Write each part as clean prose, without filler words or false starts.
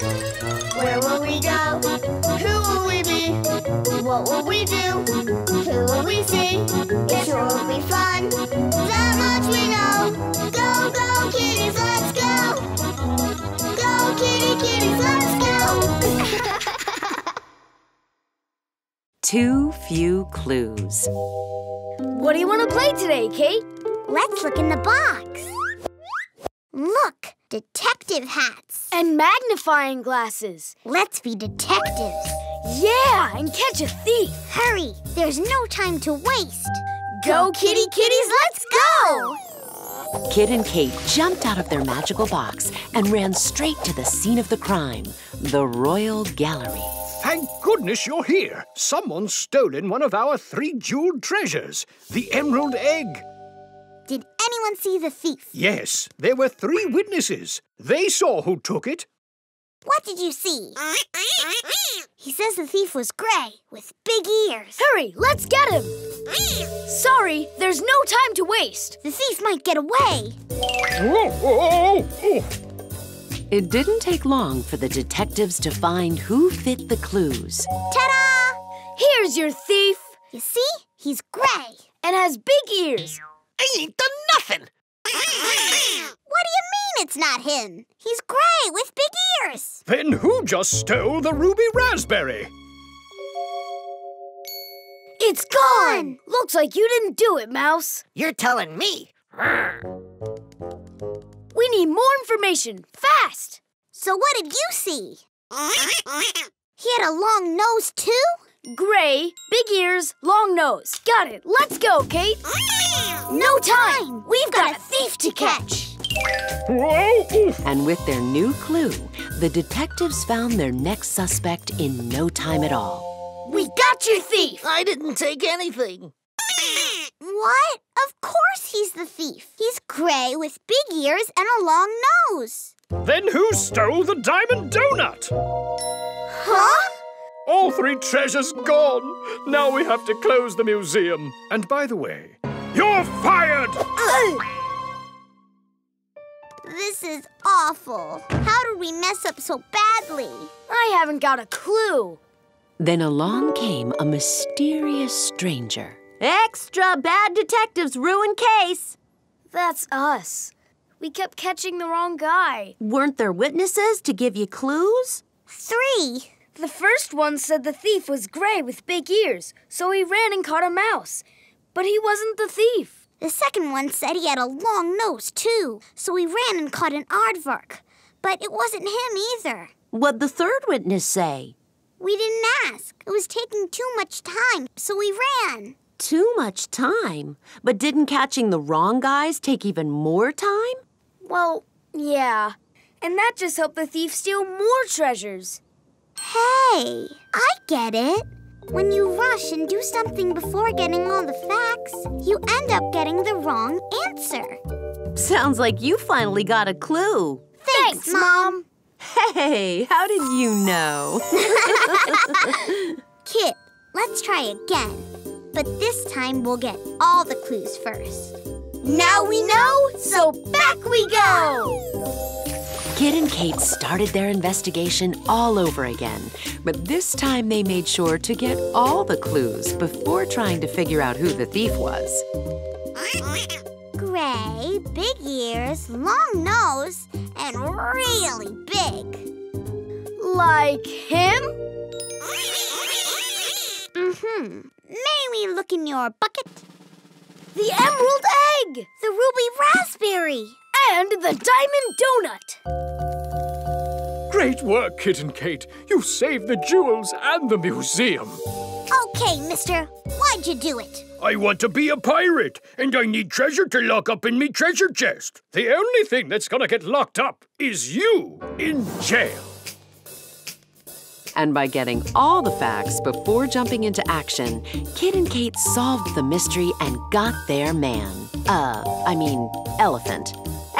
Where will we go? Who will we be? What will we do? Who will we see? It sure will be fun. That much we know. Go, go, kitties, let's go. Go, kitty, kitties, let's go. Too few clues. What do you want to play today, Kate? Let's look in the box. Look, detective hats. And magnifying glasses. Let's be detectives. Yeah, and catch a thief. Hurry, there's no time to waste. Go, kitty kitties, let's go! Kit and Kate jumped out of their magical box and ran straight to the scene of the crime, the Royal Gallery. Thank goodness you're here. Someone's stolen one of our 3 jeweled treasures, the emerald egg. Did anyone see the thief? Yes, there were 3 witnesses. They saw who took it. What did you see? He says the thief was grey, with big ears. Hurry, let's get him. Sorry, there's no time to waste. The thief might get away. Whoa. It didn't take long for the detectives to find who fit the clues. Ta-da! Here's your thief. You see? He's grey. And has big ears. Ain't done nothing. What do you mean it's not him? He's grey with big ears. Then who just stole the ruby raspberry? It's gone! Looks like you didn't do it, Mouse. You're telling me. We need more information, fast! So what did you see? He had a long nose too? Grey, big ears, long nose. Got it, let's go, Kate! No time! We've got a thief to catch! And with their new clue, the detectives found their next suspect in no time at all. We got your thief! I didn't take anything. What? Of course he's the thief. He's grey with big ears and a long nose. Then who stole the diamond donut? Huh? All 3 treasures gone. Now we have to close the museum. And by the way, you're fired! This is awful. How did we mess up so badly? I haven't got a clue. Then along came a mysterious stranger. Extra bad detectives ruin case. That's us. We kept catching the wrong guy. Weren't there witnesses to give you clues? 3. The first one said the thief was grey with big ears, so he ran and caught a mouse. But he wasn't the thief. The second one said he had a long nose, too, so he ran and caught an aardvark. But it wasn't him either. What'd the third witness say? We didn't ask. It was taking too much time, so we ran. Too much time? But didn't catching the wrong guys take even more time? Well, yeah. And that just helped the thief steal more treasures. Hey, I get it. When you rush and do something before getting all the facts, you end up getting the wrong answer. Sounds like you finally got a clue. Thanks, Mom. Hey, how did you know? Kit, let's try again. But this time, we'll get all the clues first. Now we know, so back we go! Kit and Kate started their investigation all over again. But this time, they made sure to get all the clues before trying to figure out who the thief was. Gray, big ears, long nose, and really big. Like him? Mm-hmm. May we look in your bucket? The emerald egg! The ruby raspberry! And the diamond donut! Great work, Kit and Kate. You saved the jewels and the museum. Okay, mister. Why'd you do it? I want to be a pirate, and I need treasure to lock up in me treasure chest. The only thing that's gonna get locked up is you in jail. And by getting all the facts before jumping into action, Kit and Kate solved the mystery and got their man. Elephant.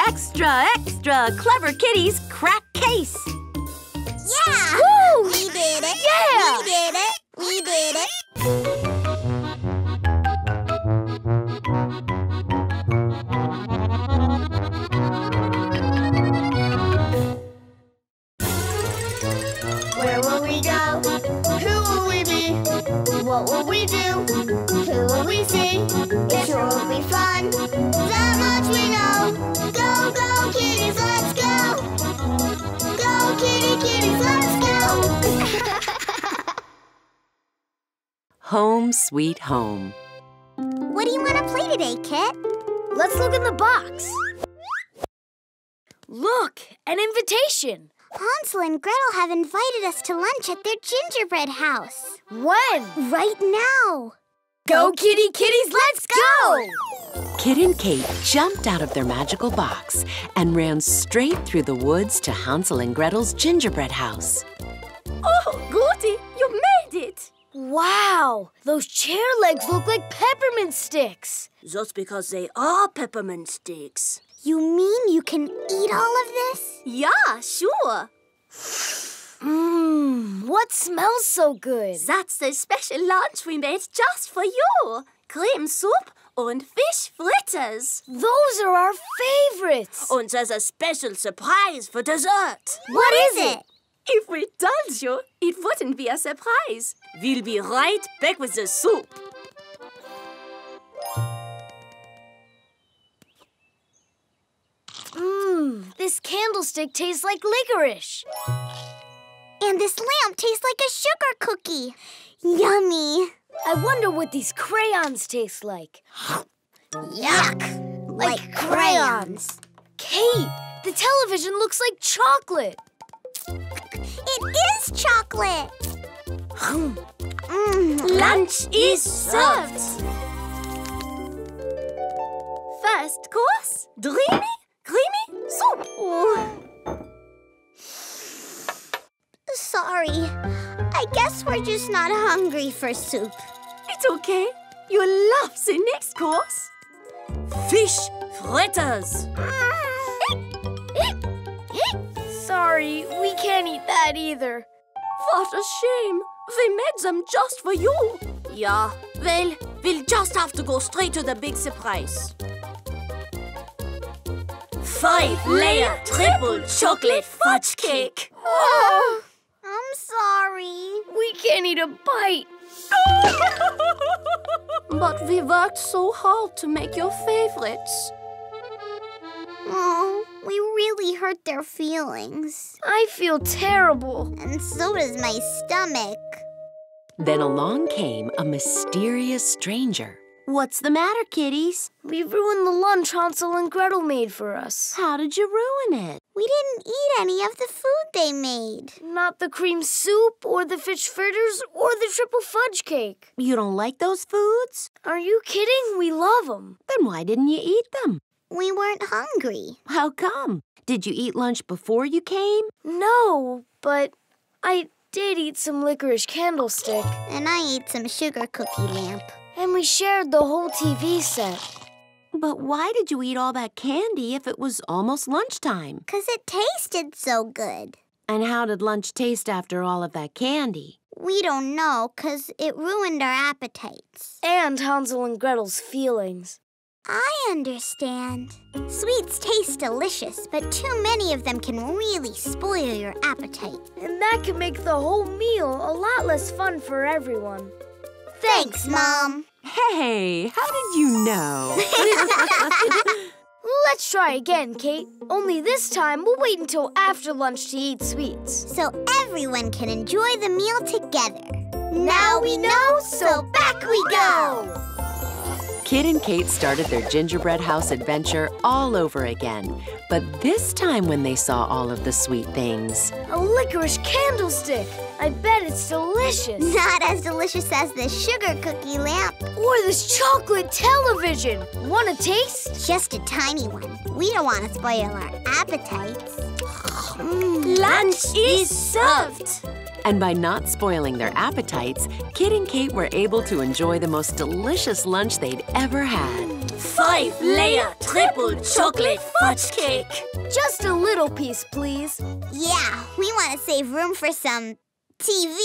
Extra, extra, clever kitties, crack case! Yeah! Woo! We did it! Yeah! We did it! We did it! What will we do? Who will we see? It sure will be fun. That much we know. Go, go, kitties, let's go. Go, kitty, kitties, let's go. Home sweet home. What do you want to play today, Kit? Let's look in the box. Look, an invitation. Hansel and Gretel have invited us to lunch at their gingerbread house. When? Right now. Go, kitty, kitties, let's go! Kit and Kate jumped out of their magical box and ran straight through the woods to Hansel and Gretel's gingerbread house. Oh, Goody, you made it! Wow, those chair legs look like peppermint sticks. That's because they are peppermint sticks. You mean you can eat all of this? Yeah, sure. Mmm, what smells so good? That's the special lunch we made just for you. Cream soup and fish fritters. Those are our favorites. And there's a special surprise for dessert. What is it? If we told you, it wouldn't be a surprise. We'll be right back with the soup. This candlestick tastes like licorice. And this lamp tastes like a sugar cookie. Yummy. I wonder what these crayons taste like. Yuck. Like crayons. Kate, the television looks like chocolate. It is chocolate. Lunch is served. First course, dreamy. Creamy soup. Sorry. I guess we're just not hungry for soup. It's okay. You'll love the next course. Fish fritters. Sorry, we can't eat that either. What a shame. We made them just for you. Yeah, well, we'll just have to go straight to the big surprise. 5-layer triple chocolate fudge cake. Oh, I'm sorry. We can't eat a bite. But we worked so hard to make your favorites. Oh, we really hurt their feelings. I feel terrible. And so does my stomach. Then along came a mysterious stranger. What's the matter, kitties? We ruined the lunch Hansel and Gretel made for us. How did you ruin it? We didn't eat any of the food they made. Not the cream soup or the fish fritters or the triple fudge cake. You don't like those foods? Are you kidding? We love them. Then why didn't you eat them? We weren't hungry. How come? Did you eat lunch before you came? No, but I did eat some licorice candlestick. And I ate some sugar cookie lamp. And we shared the whole TV set. But why did you eat all that candy if it was almost lunchtime? Because it tasted so good. And how did lunch taste after all of that candy? We don't know, because it ruined our appetites. And Hansel and Gretel's feelings. I understand. Sweets taste delicious, but too many of them can really spoil your appetite. And that can make the whole meal a lot less fun for everyone. Thanks, Mom. Hey, how did you know? Let's try again, Kate. Only this time, we'll wait until after lunch to eat sweets. So everyone can enjoy the meal together. Now we know, so back we go! Kit and Kate started their gingerbread house adventure all over again. But this time when they saw all of the sweet things. A licorice candlestick! I bet it's delicious. Not as delicious as the sugar cookie lamp. Or this chocolate television. Want a taste? Just a tiny one. We don't want to spoil our appetites. Lunch is served! And by not spoiling their appetites, Kit and Kate were able to enjoy the most delicious lunch they'd ever had. 5-layer triple chocolate fudge cake. Just a little piece, please. Yeah, we want to save room for some TV.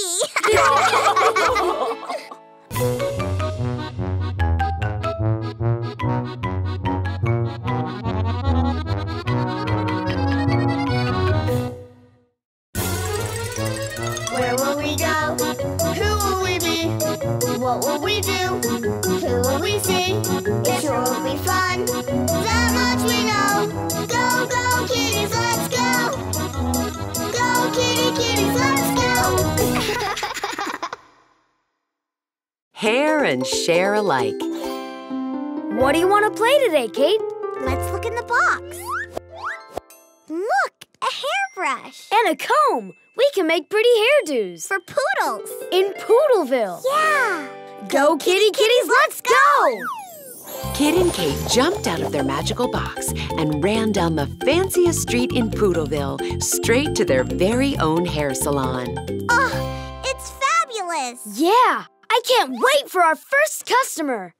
Where will we go? Who will we be? What will we do? Who will we see? It sure will be fun. That much we know. Go, go, kitties, let's go. Go, kitty, kitties, let's go. Hair and share alike. What do you want to play today, Kate? Let's look in the box. Look, a hairbrush. And a comb. We can make pretty hairdos. For poodles. In Poodleville. Yeah. Go, kitty, kitties, let's go! Kit and Kate jumped out of their magical box and ran down the fanciest street in Poodleville, straight to their very own hair salon. Oh, it's fabulous. Yeah. I can't wait for our first customer.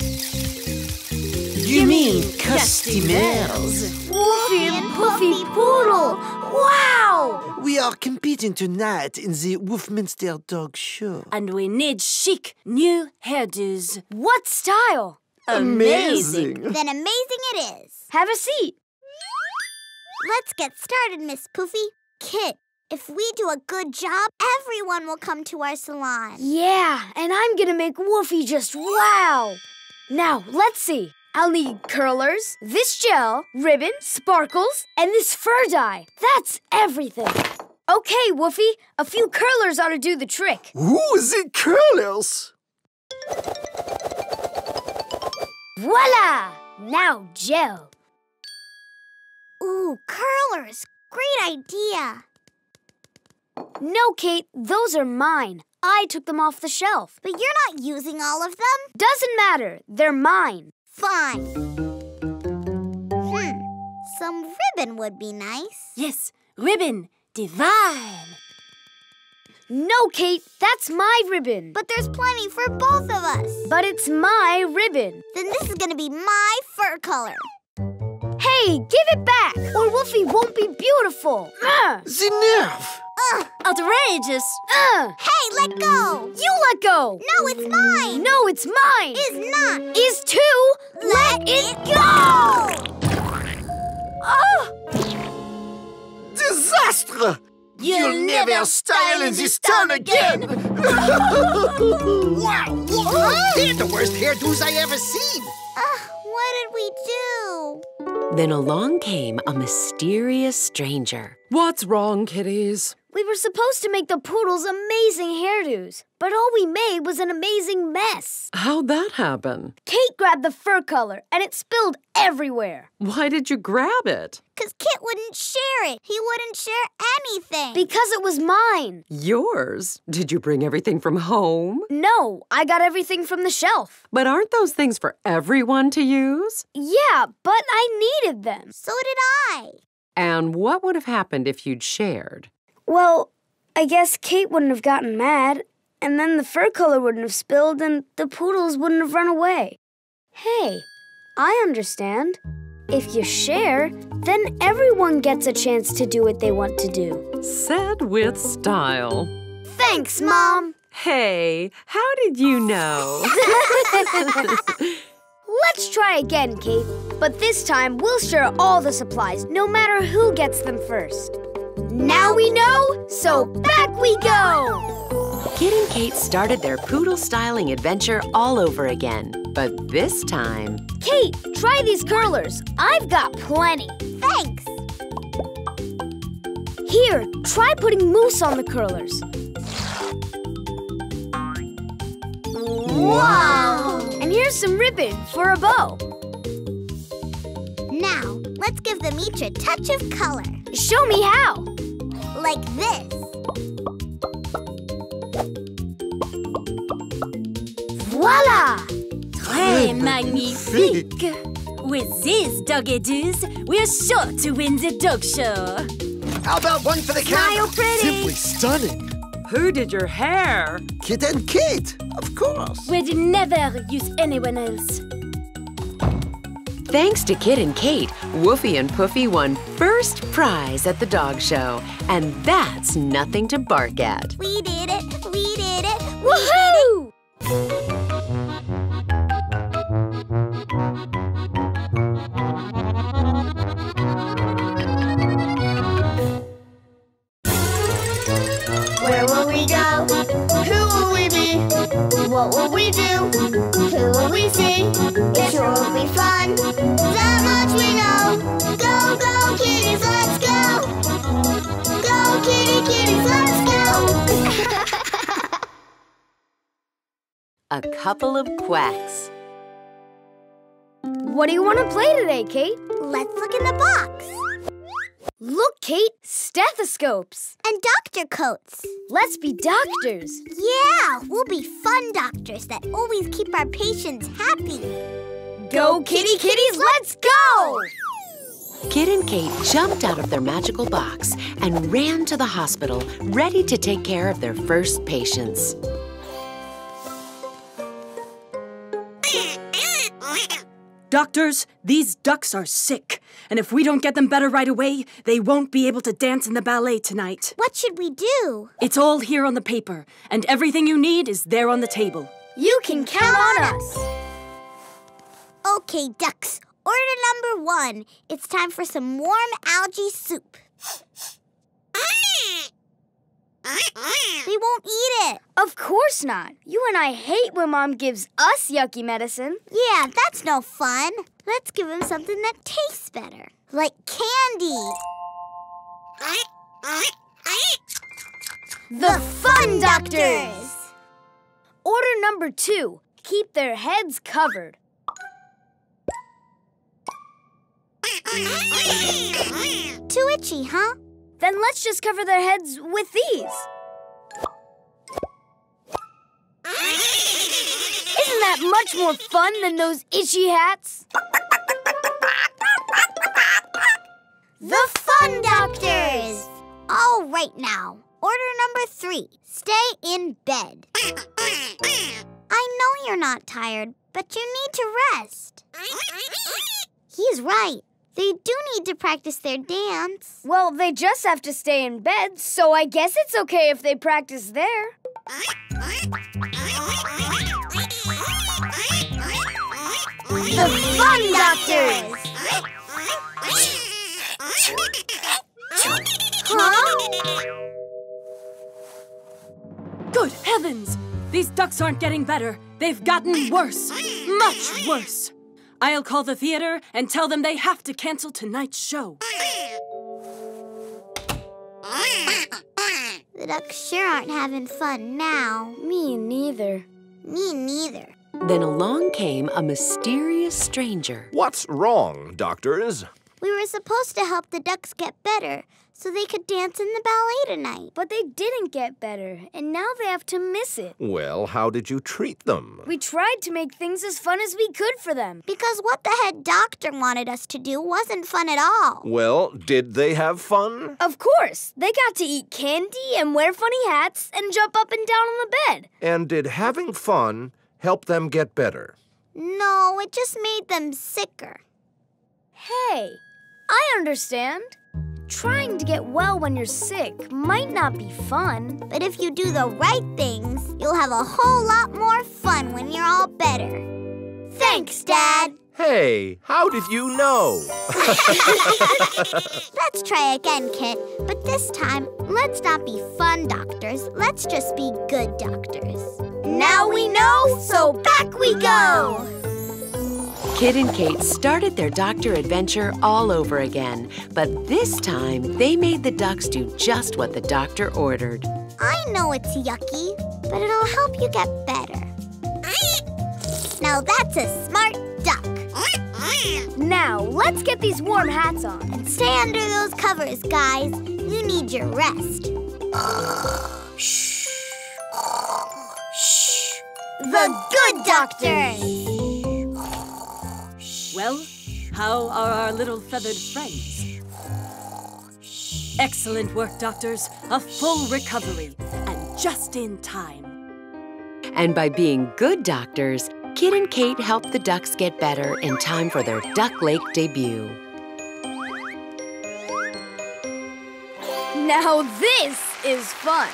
You mean customers? Woofy and Puffy Poodle! Wow! We are competing tonight in the Wolfminster Dog Show. And we need chic, new hairdos. What style? Amazing! Then amazing it is. Have a seat. Let's get started, Miss Poofy. Kit, if we do a good job, everyone will come to our salon. Yeah, and I'm gonna make Woofy just wow! Now, let's see. I'll need curlers, this gel, ribbon, sparkles, and this fur dye. That's everything. Okay, Woofy, a few curlers ought to do the trick. Ooh, the curlers! Voila! Now gel. Ooh, curlers. Great idea. No, Kate, those are mine. I took them off the shelf. But you're not using all of them. Doesn't matter. They're mine. Fine. Some ribbon would be nice. Yes, ribbon. Divine. No, Kate, that's my ribbon. But there's plenty for both of us. But it's my ribbon. Then this is going to be my fur color. Hey, give it back, or Woofy won't be beautiful. The nerve. Outrageous! Hey, let go! You let go! No, it's mine! No, it's mine! Is not! Is to let it go! Oh! Disaster! You'll never style in this town again! Wow! They're the worst hairdos I ever seen! What did we do? Then along came a mysterious stranger. What's wrong, kitties? We were supposed to make the poodles amazing hairdos, but all we made was an amazing mess. How'd that happen? Kate grabbed the fur color, and it spilled everywhere. Why did you grab it? Because Kit wouldn't share it. He wouldn't share anything. Because it was mine. Yours? Did you bring everything from home? No, I got everything from the shelf. But aren't those things for everyone to use? Yeah, but I needed them. So did I. And what would have happened if you'd shared? Well, I guess Kate wouldn't have gotten mad, and then the fur color wouldn't have spilled, and the poodles wouldn't have run away. Hey, I understand. If you share, then everyone gets a chance to do what they want to do. Said with style. Thanks, Mom. Hey, how did you know? Let's try again, Kate. But this time, we'll share all the supplies, no matter who gets them first. Now we know, so back we go! Kit and Kate started their poodle styling adventure all over again. But this time... Kate, try these curlers. I've got plenty. Thanks. Here, try putting mousse on the curlers. Wow! And here's some ribbon for a bow. Now, let's give them each a touch of color. Show me how. Like this. Voila! Très magnifique! With these dog-a-doos, we're sure to win the dog show. How about one for the camera? Smile pretty! Simply stunning! Who did your hair? Kit and Kate, of course. We'd never use anyone else. Thanks to Kit and Kate, Woofy and Puffy won first prize at the dog show. And that's nothing to bark at. We did it! We did it! Woohoo! Where will we go? Who will we be? What will we do? Who will we see? It sure will be fun. That much we know. Go, go, kitties, let's go. Go, kitty, kitties, let's go. A couple of quacks. What do you want to play today, Kate? Let's look in the box. Look, Kate, stethoscopes. And doctor coats. Let's be doctors. Yeah, we'll be fun doctors that always keep our patients happy. Go, kitty, kitties, let's go! Kit and Kate jumped out of their magical box and ran to the hospital, ready to take care of their first patients. Doctors, these ducks are sick, and if we don't get them better right away, they won't be able to dance in the ballet tonight. What should we do? It's all here on the paper, and everything you need is there on the table. You can count on us! Okay, ducks, order number 1. It's time for some warm algae soup. We won't eat it. Of course not. You and I hate when Mom gives us yucky medicine. Yeah, that's no fun. Let's give him something that tastes better. Like candy. The Fun Doctors! Order number 2. Keep their heads covered. Too itchy, huh? Then let's just cover their heads with these. Isn't that much more fun than those itchy hats? The Fun Doctors! All right now, order number 3, stay in bed. I know you're not tired, but you need to rest. He's right. They do need to practice their dance. Well, they just have to stay in bed, so I guess it's okay if they practice there. The Fun Doctors! Huh? Good heavens! These ducks aren't getting better. They've gotten worse. Much worse. I'll call the theater and tell them they have to cancel tonight's show. The ducks sure aren't having fun now. Me neither. Me neither. Then along came a mysterious stranger. What's wrong, doctors? We were supposed to help the ducks get better so they could dance in the ballet tonight. But they didn't get better, and now they have to miss it. Well, how did you treat them? We tried to make things as fun as we could for them. Because what the head doctor wanted us to do wasn't fun at all. Well, did they have fun? Of course. They got to eat candy and wear funny hats and jump up and down on the bed. And did having fun help them get better? No, it just made them sicker. Hey, I understand. Trying to get well when you're sick might not be fun. But if you do the right things, you'll have a whole lot more fun when you're all better. Thanks, Dad. Hey, how did you know? Let's try again, Kit. But this time, let's not be fun doctors. Let's just be good doctors. Now we know, so back we go! Kit and Kate started their doctor adventure all over again, but this time they made the ducks do just what the doctor ordered. I know it's yucky, but it'll help you get better. Now that's a smart duck. Now let's get these warm hats on. And stay under those covers, guys. You need your rest. Shh. Shh. The Good Doctors! Well, how are our little feathered friends? Excellent work, doctors. A full recovery, and just in time. And by being good doctors, Kit and Kate helped the ducks get better in time for their Duck Lake debut. Now this is fun.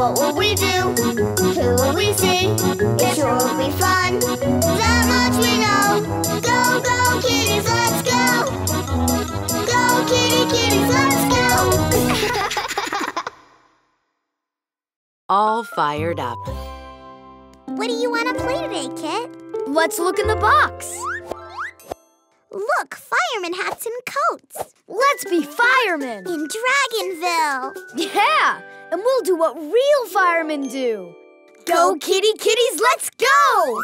What will we do? Who will we see? It sure will be fun. That much we know. Go, go, kitties, let's go. Go, kitty, kitties, let's go. All fired up. What do you want to play today, Kit? Let's look in the box. Look, fireman hats and coats. Let's be firemen. In Dragonville. Yeah, and we'll do what real firemen do. Go, kitty kitties, let's go!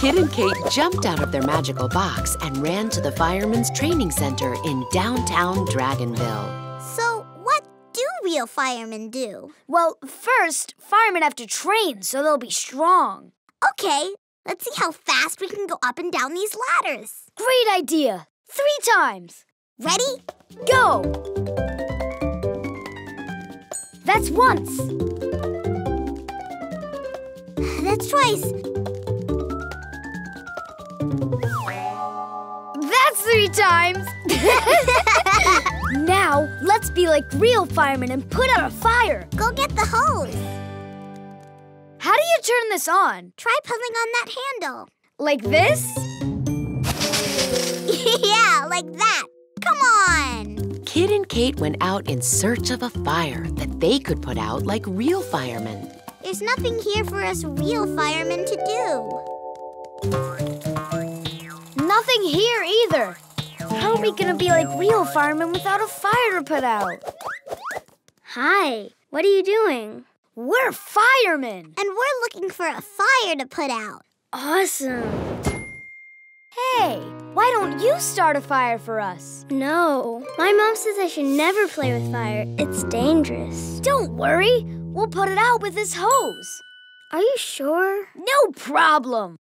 Kit and Kate jumped out of their magical box and ran to the Firemen's Training Center in downtown Dragonville. So what do real firemen do? Well, first, firemen have to train so they'll be strong. Okay. Let's see how fast we can go up and down these ladders. Great idea! 3 times! Ready? Go! That's once. That's twice. That's 3 times! Now, let's be like real firemen and put out a fire. Go get the hose. How do you turn this on? Try pulling on that handle. Like this? Yeah, like that. Come on! Kit and Kate went out in search of a fire that they could put out like real firemen. There's nothing here for us real firemen to do. Nothing here either. How are we gonna be like real firemen without a fire to put out? Hi, what are you doing? We're firemen! And we're looking for a fire to put out. Awesome! Hey, why don't you start a fire for us? No, my mom says I should never play with fire. It's dangerous. Don't worry, we'll put it out with this hose. Are you sure? No problem!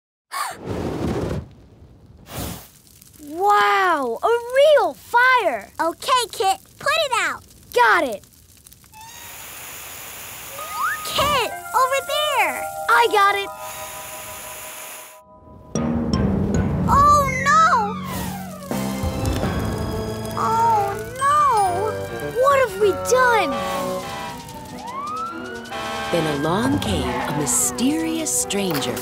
Wow, a real fire! Okay, Kit, put it out! Got it! Kit, over there! I got it! Oh, no! Oh, no! What have we done? Then along came a mysterious stranger.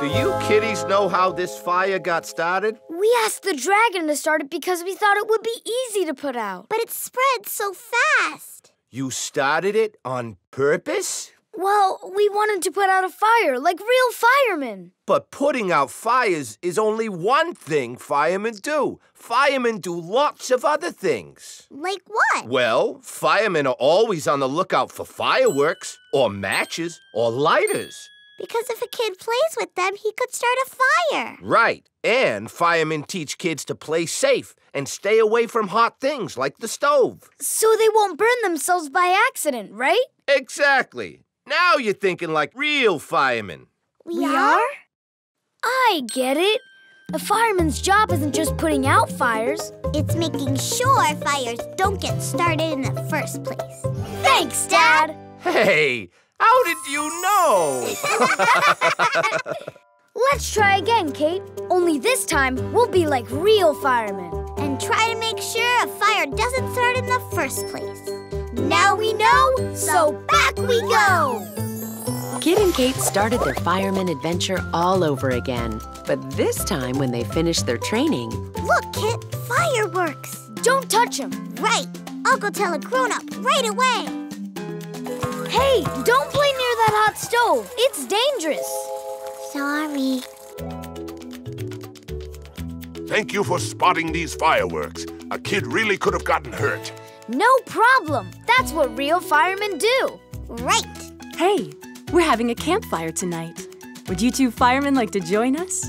Do you kitties know how this fire got started? We asked the dragon to start it because we thought it would be easy to put out. But it spread so fast. You started it on purpose? Well, we wanted to put out a fire, like real firemen. But putting out fires is only one thing firemen do. Firemen do lots of other things. Like what? Well, firemen are always on the lookout for fireworks, or matches, or lighters. Because if a kid plays with them, he could start a fire. Right. And firemen teach kids to play safe and stay away from hot things like the stove. So they won't burn themselves by accident, right? Exactly. Now you're thinking like real firemen. We are? I get it. A fireman's job isn't just putting out fires. It's making sure fires don't get started in the first place. Thanks, Dad! Hey! How did you know? Let's try again, Kate. Only this time, we'll be like real firemen. And try to make sure a fire doesn't start in the first place. Now we know, so back we go! Kit and Kate started their fireman adventure all over again. But this time, when they finished their training... Look, Kit, fireworks! Don't touch them! Right! I'll go tell a grown-up right away! Hey, don't play near that hot stove. It's dangerous. Sorry. Thank you for spotting these fireworks. A kid really could have gotten hurt. No problem. That's what real firemen do. Right. Hey, we're having a campfire tonight. Would you two firemen like to join us?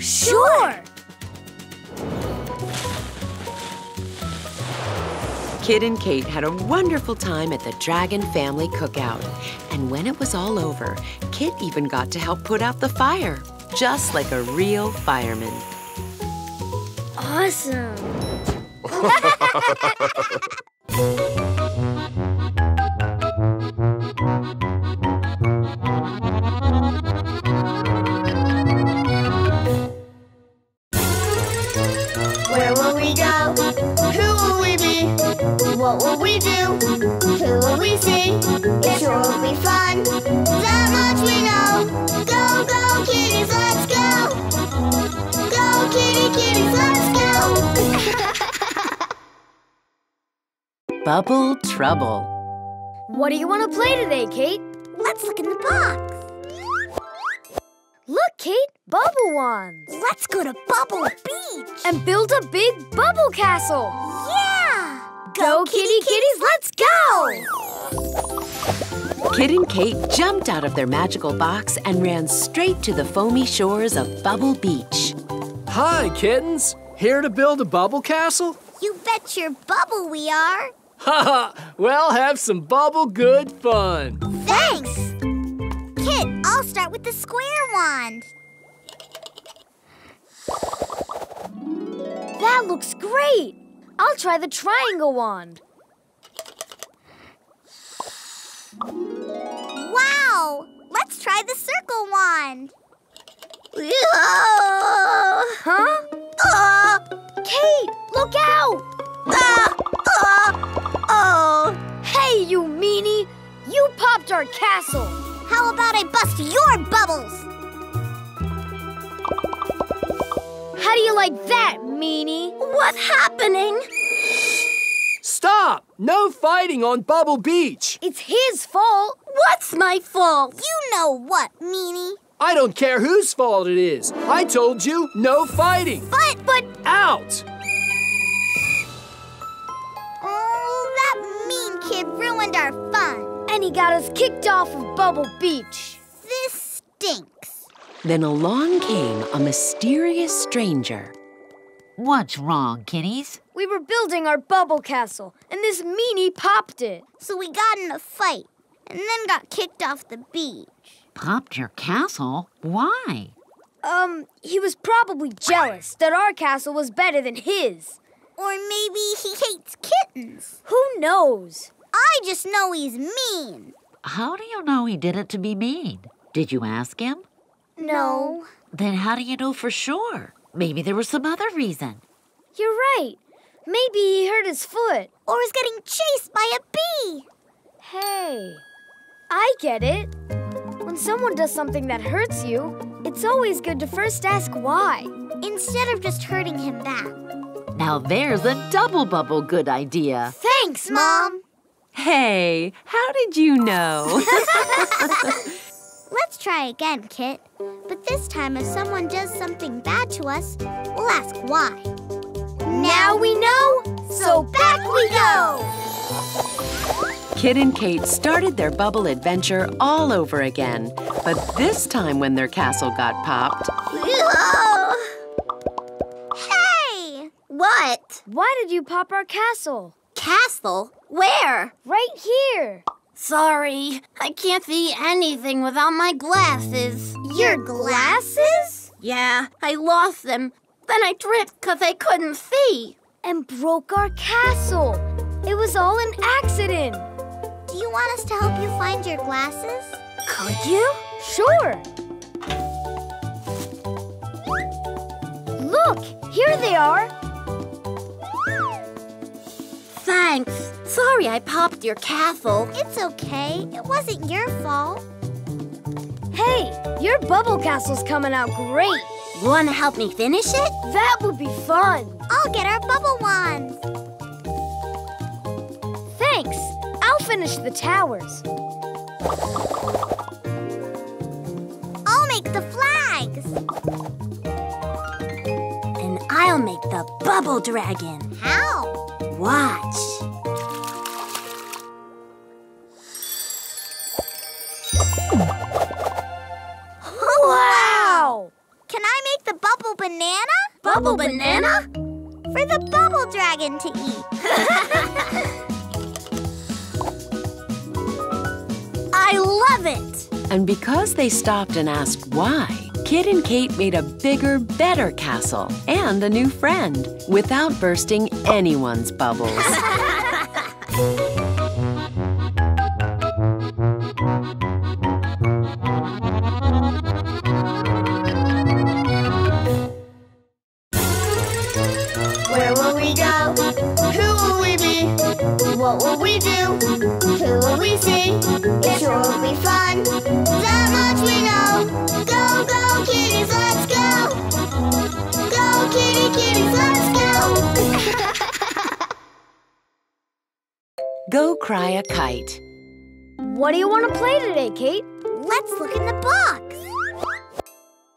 Sure! Kit and Kate had a wonderful time at the Dragon Family Cookout. And when it was all over, Kit even got to help put out the fire, just like a real fireman. Awesome! Where will we go? Who will we be? What will we do? Who will we see? It sure will be fun. That much we know. Go, go, kitties, let's go. Go, kitty, kitties, let's go. Bubble Trouble. What do you want to play today, Kate? Let's look in the box. Look, Kate, bubble wands. Let's go to Bubble Beach. And build a big bubble castle. Yeah! Go, kitties, let's go! Kit and Kate jumped out of their magical box and ran straight to the foamy shores of Bubble Beach. Hi, kittens. Here to build a bubble castle? You bet your bubble we are. Well, have some bubble good fun. Thanks! Kit, I'll start with the square wand. That looks great! I'll try the triangle wand. Wow! Let's try the circle wand. Huh? Kate, look out! Hey, you meanie! You popped our castle! How about I bust your bubbles? How do you like that, meanie? What's happening? Stop! No fighting on Bubble Beach! It's his fault! What's my fault? You know what, meanie. I don't care whose fault it is. I told you, no fighting. But... Out! Oh, that mean kid ruined our fun. And he got us kicked off of Bubble Beach. This stinks. Then along came a mysterious stranger. What's wrong, kitties? We were building our bubble castle, and this meanie popped it. So we got in a fight, and then got kicked off the beach. Popped your castle? Why? He was probably jealous that our castle was better than his. Or maybe he hates kittens. Who knows? I just know he's mean. How do you know he did it to be mean? Did you ask him? No. Then how do you know for sure? Maybe there was some other reason. You're right. Maybe he hurt his foot. Or is getting chased by a bee. Hey, I get it. When someone does something that hurts you, it's always good to first ask why, instead of just hurting him back. Now there's a double bubble good idea. Thanks, Mom. Hey, how did you know? Let's try again, Kit. But this time, if someone does something bad to us, we'll ask why. Now we know, so back we go! Kit and Kate started their bubble adventure all over again. But this time when their castle got popped... Whoa. Hey! What? Why did you pop our castle? Castle? Where? Right here. Sorry, I can't see anything without my glasses. Your glasses? Yeah, I lost them. Then I tripped because I couldn't see. And broke our castle. It was all an accident. Do you want us to help you find your glasses? Could you? Sure. Look, here they are. Thanks. Sorry I popped your castle. It's okay. It wasn't your fault. Hey, your bubble castle's coming out great. You want to help me finish it? That would be fun. I'll get our bubble wands. Thanks. I'll finish the towers. I'll make the flags. And I'll make the bubble dragon. How? Watch. Wow! Can I make the bubble banana? Bubble banana? For the bubble dragon to eat. I love it! And because they stopped and asked why, Kit and Kate made a bigger, better castle and a new friend without bursting anyone's bubbles. What will we do? Who will we see? It sure will be fun. That much we know. Go, go, kitties, let's go. Go, kitty, kitties, let's go. Go cry a kite. What do you want to play today, Kate? Let's look in the box.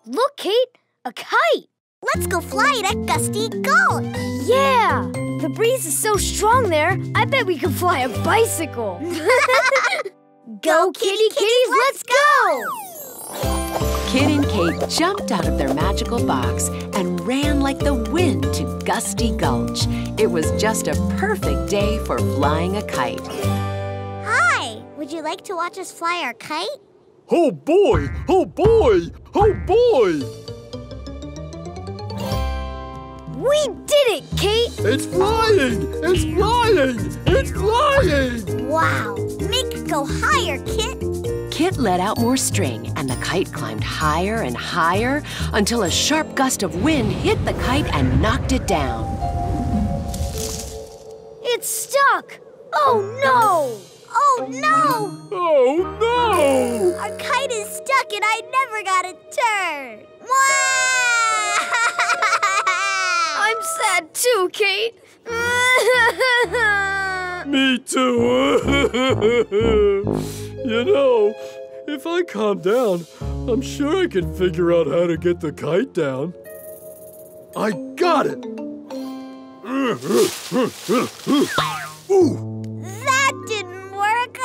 Look, Kate, a kite. Let's go fly it at Gusty Gulch. Yeah! The breeze is so strong there, I bet we could fly a bicycle. Go, kitty, kitties, let's go! Kit and Kate jumped out of their magical box and ran like the wind to Gusty Gulch. It was just a perfect day for flying a kite. Hi! Would you like to watch us fly our kite? Oh, boy! Oh, boy! Oh, boy! We did it, Kate! It's flying! It's flying! It's flying! Wow! Make it go higher, Kit! Kit let out more string, and the kite climbed higher and higher until a sharp gust of wind hit the kite and knocked it down. It's stuck! Oh, no! Oh, no! Oh, no! Our kite is stuck, and I never got a turn! I'm sad too, Kate. Me too. You know, if I calm down, I'm sure I can figure out how to get the kite down. I got it! Ooh. That didn't work.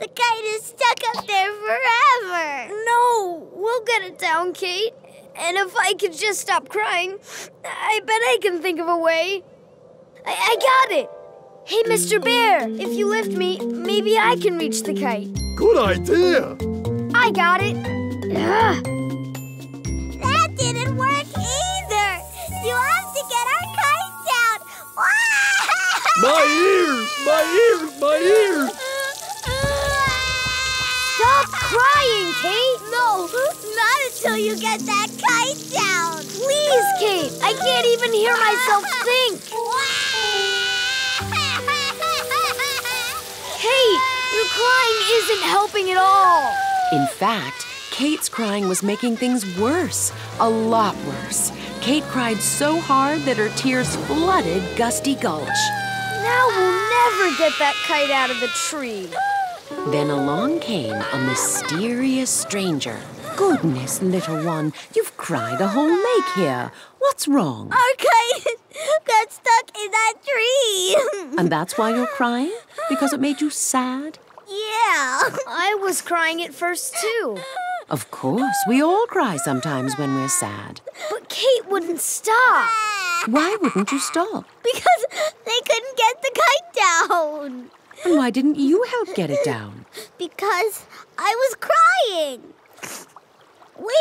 The kite is stuck up there forever. No, we'll get it down, Kate. And if I could just stop crying, I bet I can think of a way. I got it! Hey, Mr. Bear, if you lift me, maybe I can reach the kite. Good idea! I got it. Ugh. That didn't work either! You'll have to get our kite down! My ears! My ears! My ears! Stop crying, Kate! No! Not until you get that kite down! Please, Kate! I can't even hear myself think! Kate, your crying isn't helping at all! In fact, Kate's crying was making things worse. A lot worse. Kate cried so hard that her tears flooded Gusty Gulch. Now we'll never get that kite out of the tree. Then along came a mysterious stranger. Goodness, little one, you've cried a whole lake here. What's wrong? Our kite got stuck in that tree. And that's why you're crying? Because it made you sad? Yeah. I was crying at first, too. Of course, we all cry sometimes when we're sad. But Kate wouldn't stop. Why wouldn't you stop? Because they couldn't get the kite down. And why didn't you help get it down? Because I was crying.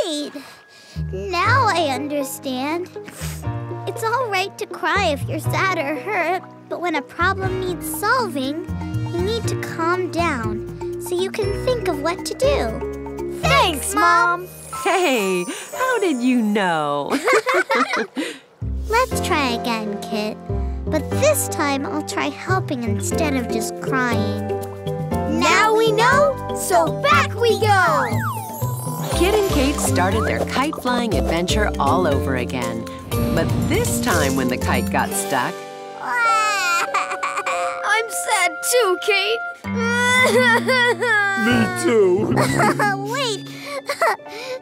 Wait, now I understand. It's all right to cry if you're sad or hurt, but when a problem needs solving, you need to calm down so you can think of what to do. Thanks, Mom! Hey, how did you know? Let's try again, Kit. But this time, I'll try helping instead of just crying. Now we know, so back we go! Kit and Kate started their kite-flying adventure all over again. But this time, when the kite got stuck... I'm sad too, Kate! Me too! Wait!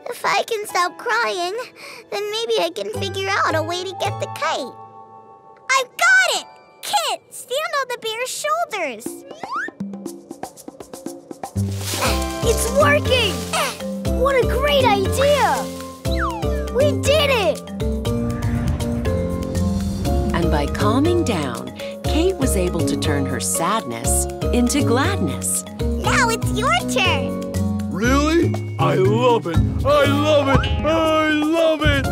If I can stop crying, then maybe I can figure out a way to get the kite. I've got it! Kit, stand on the bear's shoulders. It's working! What a great idea! We did it! And by calming down, Kate was able to turn her sadness into gladness. Now it's your turn! Really? I love it! I love it! I love it!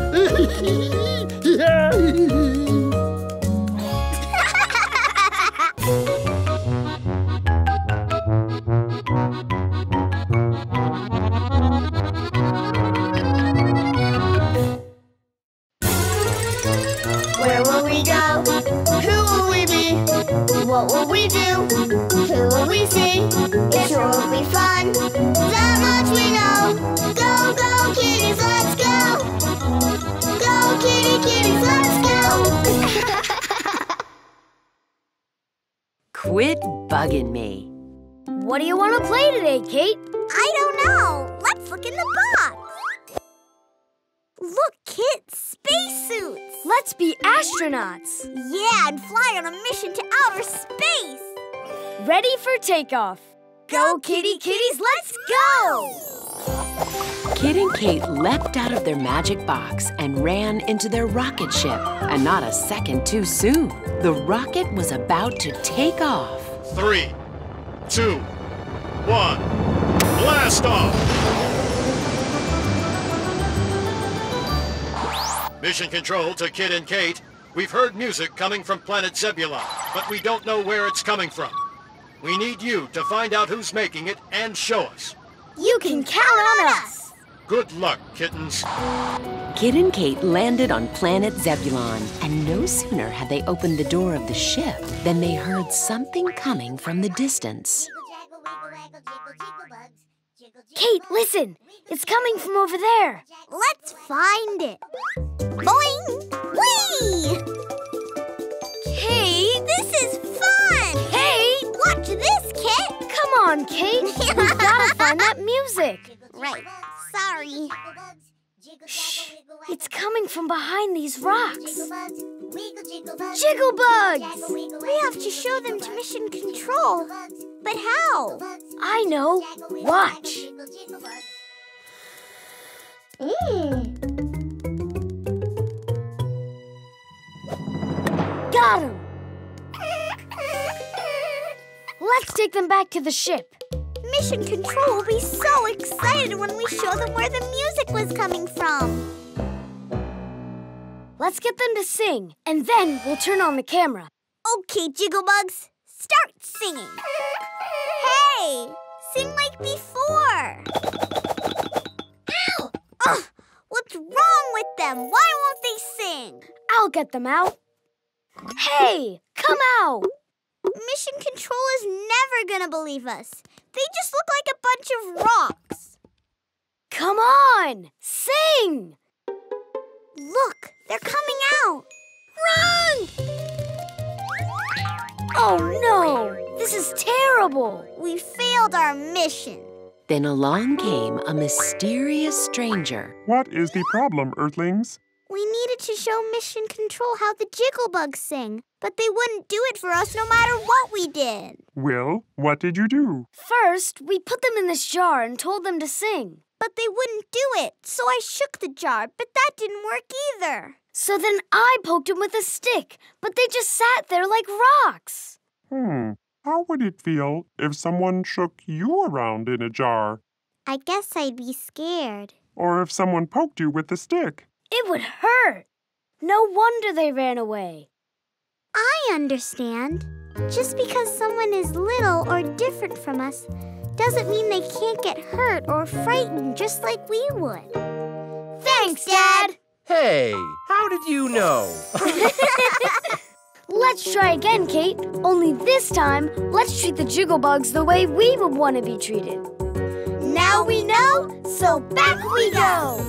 What will we do? Who will we see? It sure will be fun. That much we know. Go, go, kitties, let's go. Go, kitty, kitties, let's go. Quit bugging me. What do you want to play today, Kate? I don't know. Let's look in the box. Look, Kit, spacesuits! Let's be astronauts! Yeah, and fly on a mission to outer space! Ready for takeoff! Go, kitty, kitties, let's go! Kit and Kate leapt out of their magic box and ran into their rocket ship, and not a second too soon. The rocket was about to take off. 3, 2, 1, blast off! Mission control to Kit and Kate. We've heard music coming from planet Zebulon, but we don't know where it's coming from. We need you to find out who's making it and show us. You can count on us! Good luck, kittens. Kit and Kate landed on planet Zebulon, and no sooner had they opened the door of the ship than they heard something coming from the distance. Kate, listen! It's coming from over there! Let's find it! Boing! Whee! Hey, this is fun! Hey! Watch this, Kit! Come on, Kate! We've gotta find that music! Right. Sorry. Shh! It's coming from behind these rocks! Jiggle bugs! We have to show them to mission control. But how? I know. Watch. Got him! Let's take them back to the ship. Mission Control will be so excited when we show them where the music was coming from. Let's get them to sing, and then we'll turn on the camera. Okay, Jigglebugs, start singing. Hey, sing like before. Ow! Ugh, what's wrong with them? Why won't they sing? I'll get them out. Hey, come out! Mission Control is never gonna believe us. They just look like a bunch of rocks. Come on, sing! Look, they're coming out. Run! Oh no, this is terrible. We failed our mission. Then along came a mysterious stranger. What is the problem, Earthlings? We needed to show Mission Control how the Jigglebugs sing, but they wouldn't do it for us no matter what we did. Well, what did you do? First, we put them in this jar and told them to sing. But they wouldn't do it, so I shook the jar, but that didn't work either. So then I poked them with a stick, but they just sat there like rocks. How would it feel if someone shook you around in a jar? I guess I'd be scared. Or if someone poked you with a stick. It would hurt. No wonder they ran away. I understand. Just because someone is little or different from us doesn't mean they can't get hurt or frightened just like we would. Thanks, Dad! Hey, how did you know? Let's try again, Kate. Only this time, let's treat the Jigglebugs the way we would want to be treated. Now we know, so back we go!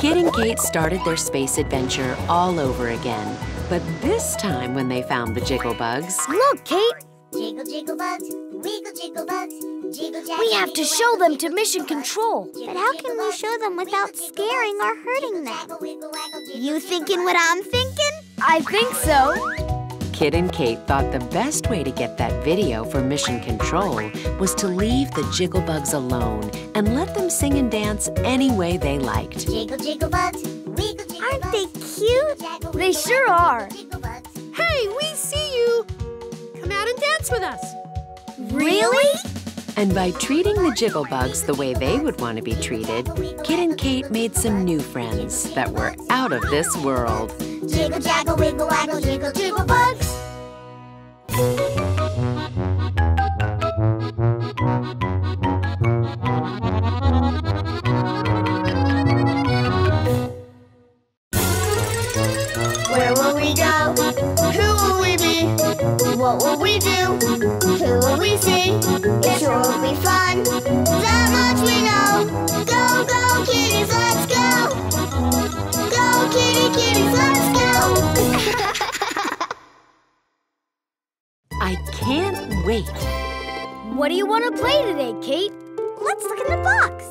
Kit and Kate started their space adventure all over again, but this time when they found the Jigglebugs. Look, Kate! Jiggle, jiggle bugs, wiggle, jiggle bugs, jiggle, jiggle. We have to show them to Mission Control. But how can we show them without scaring or hurting them? You thinking what I'm thinking? I think so. Kit and Kate thought the best way to get that video for Mission Control was to leave the Jigglebugs alone and let them sing and dance any way they liked. Jiggle, jiggle bugs, wiggle, jiggle. Aren't they cute? They sure are. Hey, we see you. Come out and dance with us. Really? And by treating the Jigglebugs the way they would want to be treated, Kit and Kate made some new friends that were out of this world. Jiggle, jaggle, wiggle, waggle, jiggle, jiggle bugs. Where will we go? Who will we be? What will we do? Who will we see? It sure will be fun. That much we know. Go, go, kitties, let's go. Go, kitty, kitties, let's go. I can't wait. What do you want to play today, Kate? Let's look in the box.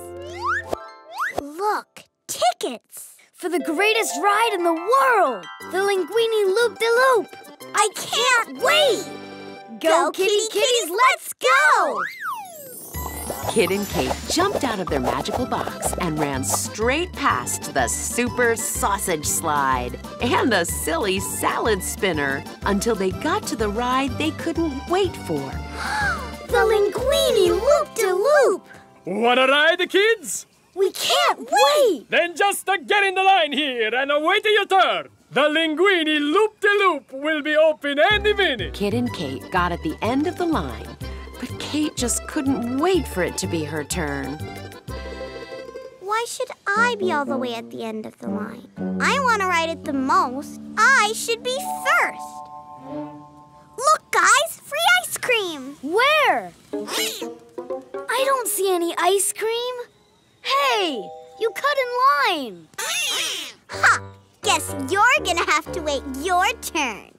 Look, tickets. For the greatest ride in the world, the Linguini Loop-de-Loop. I can't wait! Go, kitties, let's go! Kit and Kate jumped out of their magical box and ran straight past the super sausage slide and the silly salad spinner until they got to the ride they couldn't wait for. The Linguini Loop-de-Loop! Wanna ride, the kids? We can't wait! Then just get in the line here and wait your turn. The Linguini Loop-de-Loop will be open any minute. Kit and Kate got at the end of the line, but Kate just couldn't wait for it to be her turn. Why should I be all the way at the end of the line? I want to ride it the most. I should be first. Look, guys, free ice cream. Where? I don't see any ice cream. Hey, you cut in line. Ha! Guess you're gonna have to wait your turn.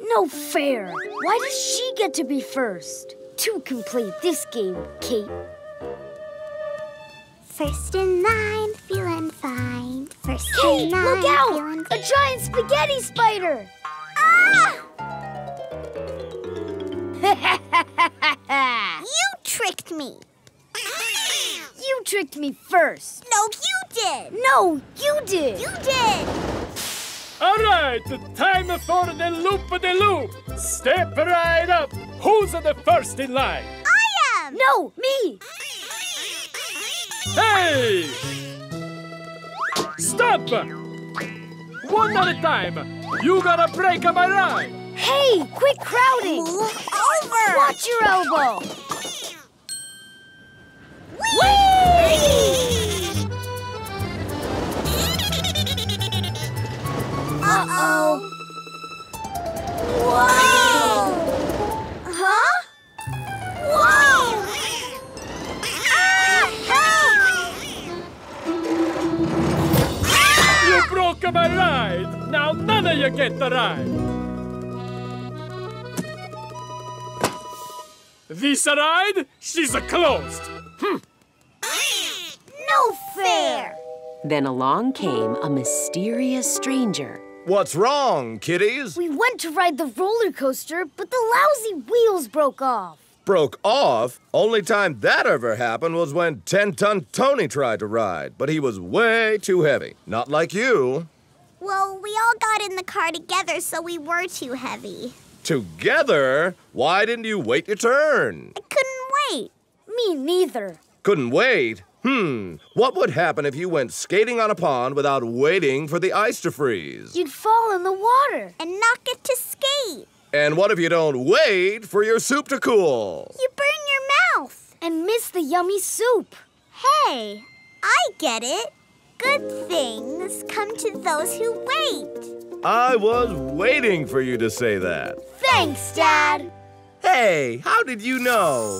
No fair. Why does she get to be first? Two can play this game, Kate. First in line, feeling fine. First in line, look out! A giant spaghetti spider! Ah! You tricked me. You tricked me first. No, you did. No, you did. You did. All right, time for the loop-de-loop. Step right up. Who's the first in line? I am. No, me. Hey! Stop! One at a time. You gotta break my ride. Hey, quit crowding. Move over. Watch your elbow. Whee! Uh-oh. Whoa! Huh? Whoa! Ah, help! Ah! You broke my ride! Now none of you get the ride! This ride, she's closed! Hm! No fair! Then along came a mysterious stranger. What's wrong, kitties? We went to ride the roller coaster, but the lousy wheels broke off. Broke off? Only time that ever happened was when 10-ton Tony tried to ride, but he was way too heavy. Not like you. Well, we all got in the car together, so we were too heavy. Together? Why didn't you wait your turn? I couldn't wait. Me neither. Couldn't wait? What would happen if you went skating on a pond without waiting for the ice to freeze? You'd fall in the water. And not get to skate. And what if you don't wait for your soup to cool? You burn your mouth. And miss the yummy soup. Hey, I get it. Good things come to those who wait. I was waiting for you to say that. Thanks, Dad. Hey, how did you know?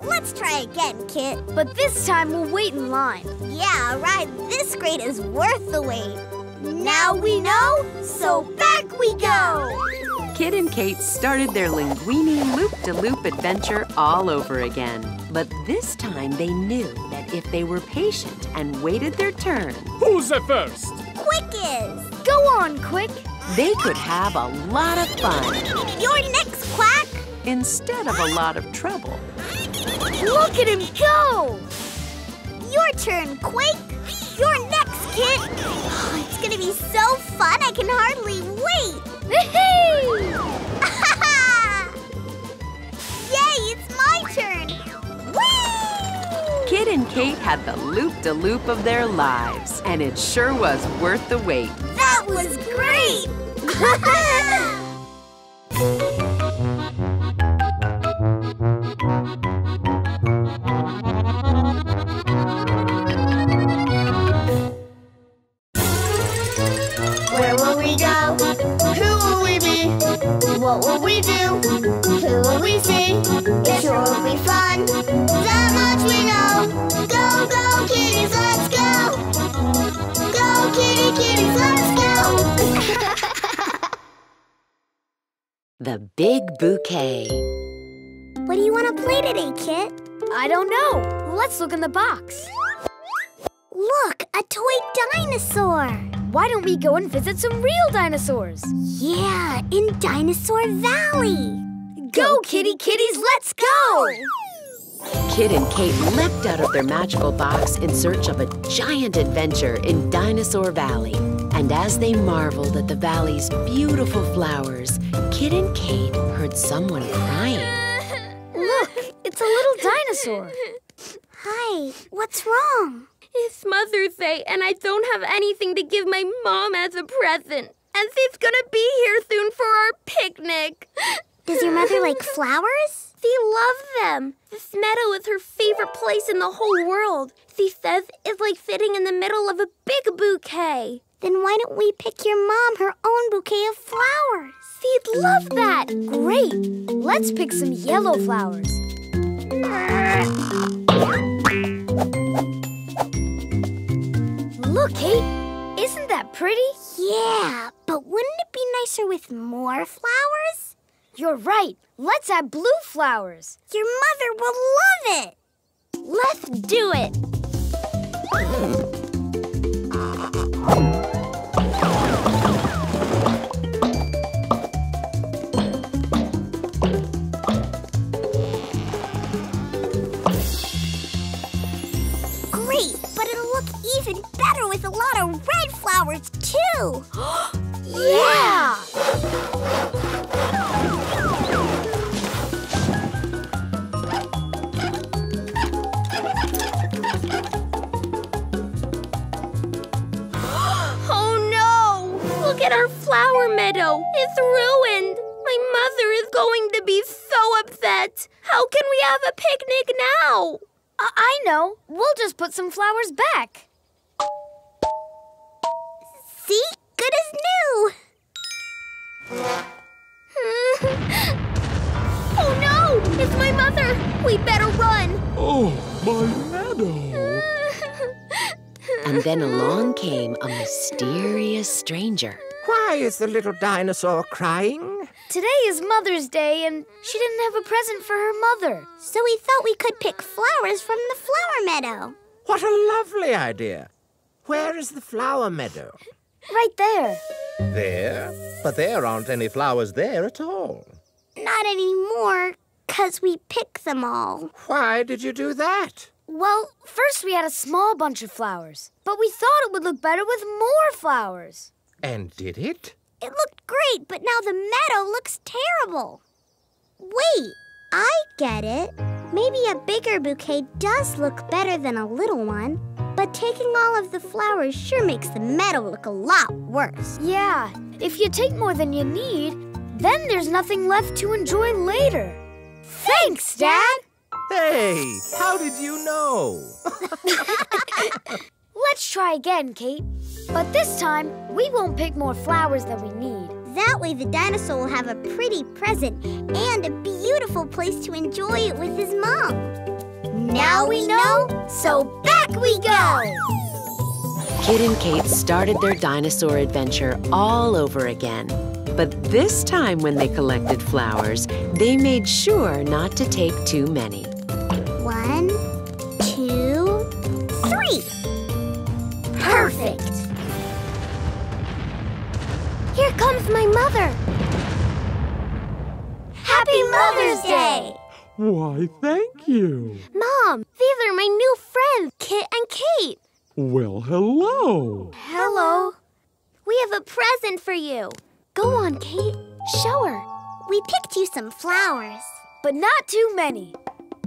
Let's try again, Kit. But this time we'll wait in line. Yeah, a ride this great is worth the wait. Now we know, so back we go! Kit and Kate started their Linguini Loop-de-Loop adventure all over again. But this time they knew that if they were patient and waited their turn... Who's the first? Quick is! Go on, Quick! They could have a lot of fun. You're next, Quack! Instead of a lot of trouble. Look at him go! Your turn, Quake! You're next, Kit! Oh, it's gonna be so fun, I can hardly wait! Woohoo! Yay, it's my turn! Whee! Kit and Kate had the loop-de-loop of their lives, and it sure was worth the wait. That was great! Where will we go? Who will we be? What will we do? Who will we see? It sure will be fun. That much we know. Go, go, kitties, let's go. Go, kitty, kitties, let's go. The Big Bouquet. What do you want to play today, Kit? I don't know. Let's look in the box. Look, a toy dinosaur. Why don't we go and visit some real dinosaurs? Yeah, in Dinosaur Valley. Go, kitty kitties, let's go! Kit and Kate leapt out of their magical box in search of a giant adventure in Dinosaur Valley. And as they marveled at the valley's beautiful flowers, Kit and Kate heard someone crying. Look, it's a little dinosaur. Hi, what's wrong? It's Mother's Day, and I don't have anything to give my mom as a present. And she's gonna be here soon for our picnic. Does your mother like flowers? She loves them. This meadow is her favorite place in the whole world. She says it's like sitting in the middle of a big bouquet. Then why don't we pick your mom her own bouquet of flowers? She'd love that. Great. Let's pick some yellow flowers. Look, Kate, isn't that pretty? Yeah, but wouldn't it be nicer with more flowers? You're right. Let's add blue flowers. Your mother will love it. Let's do it. Great, but it'll look even better with a lot of red flowers, too. Yeah! Oh, no! Look at our flower meadow. It's ruined. My mother is going to be so upset. How can we have a picnic now? I know. We'll just put some flowers back. See? Good as new! Oh no! It's my mother! We better run! Oh, my meadow! And then along came a mysterious stranger. Why is the little dinosaur crying? Today is Mother's Day, and she didn't have a present for her mother. So we thought we could pick flowers from the flower meadow. What a lovely idea. Where is the flower meadow? Right there. There? But there aren't any flowers there at all. Not anymore, 'cause we picked them all. Why did you do that? Well, first we had a small bunch of flowers, but we thought it would look better with more flowers. And did it? It looked great, but now the meadow looks terrible. Wait, I get it. Maybe a bigger bouquet does look better than a little one, but taking all of the flowers sure makes the meadow look a lot worse. Yeah, if you take more than you need, then there's nothing left to enjoy later. Thanks, Dad! Hey, how did you know? Let's try again, Kate. But this time, we won't pick more flowers than we need. That way the dinosaur will have a pretty present and a beautiful place to enjoy it with his mom. Now we know, so back we go! Kit and Kate started their dinosaur adventure all over again. But this time when they collected flowers, they made sure not to take too many. 1, 2, 3! Perfect! Here comes my mother! Happy Mother's Day! Why, thank you! Mom, these are my new friends, Kit and Kate! Well, hello! Hello! We have a present for you! Go on, Kate. Show her. We picked you some flowers. But not too many.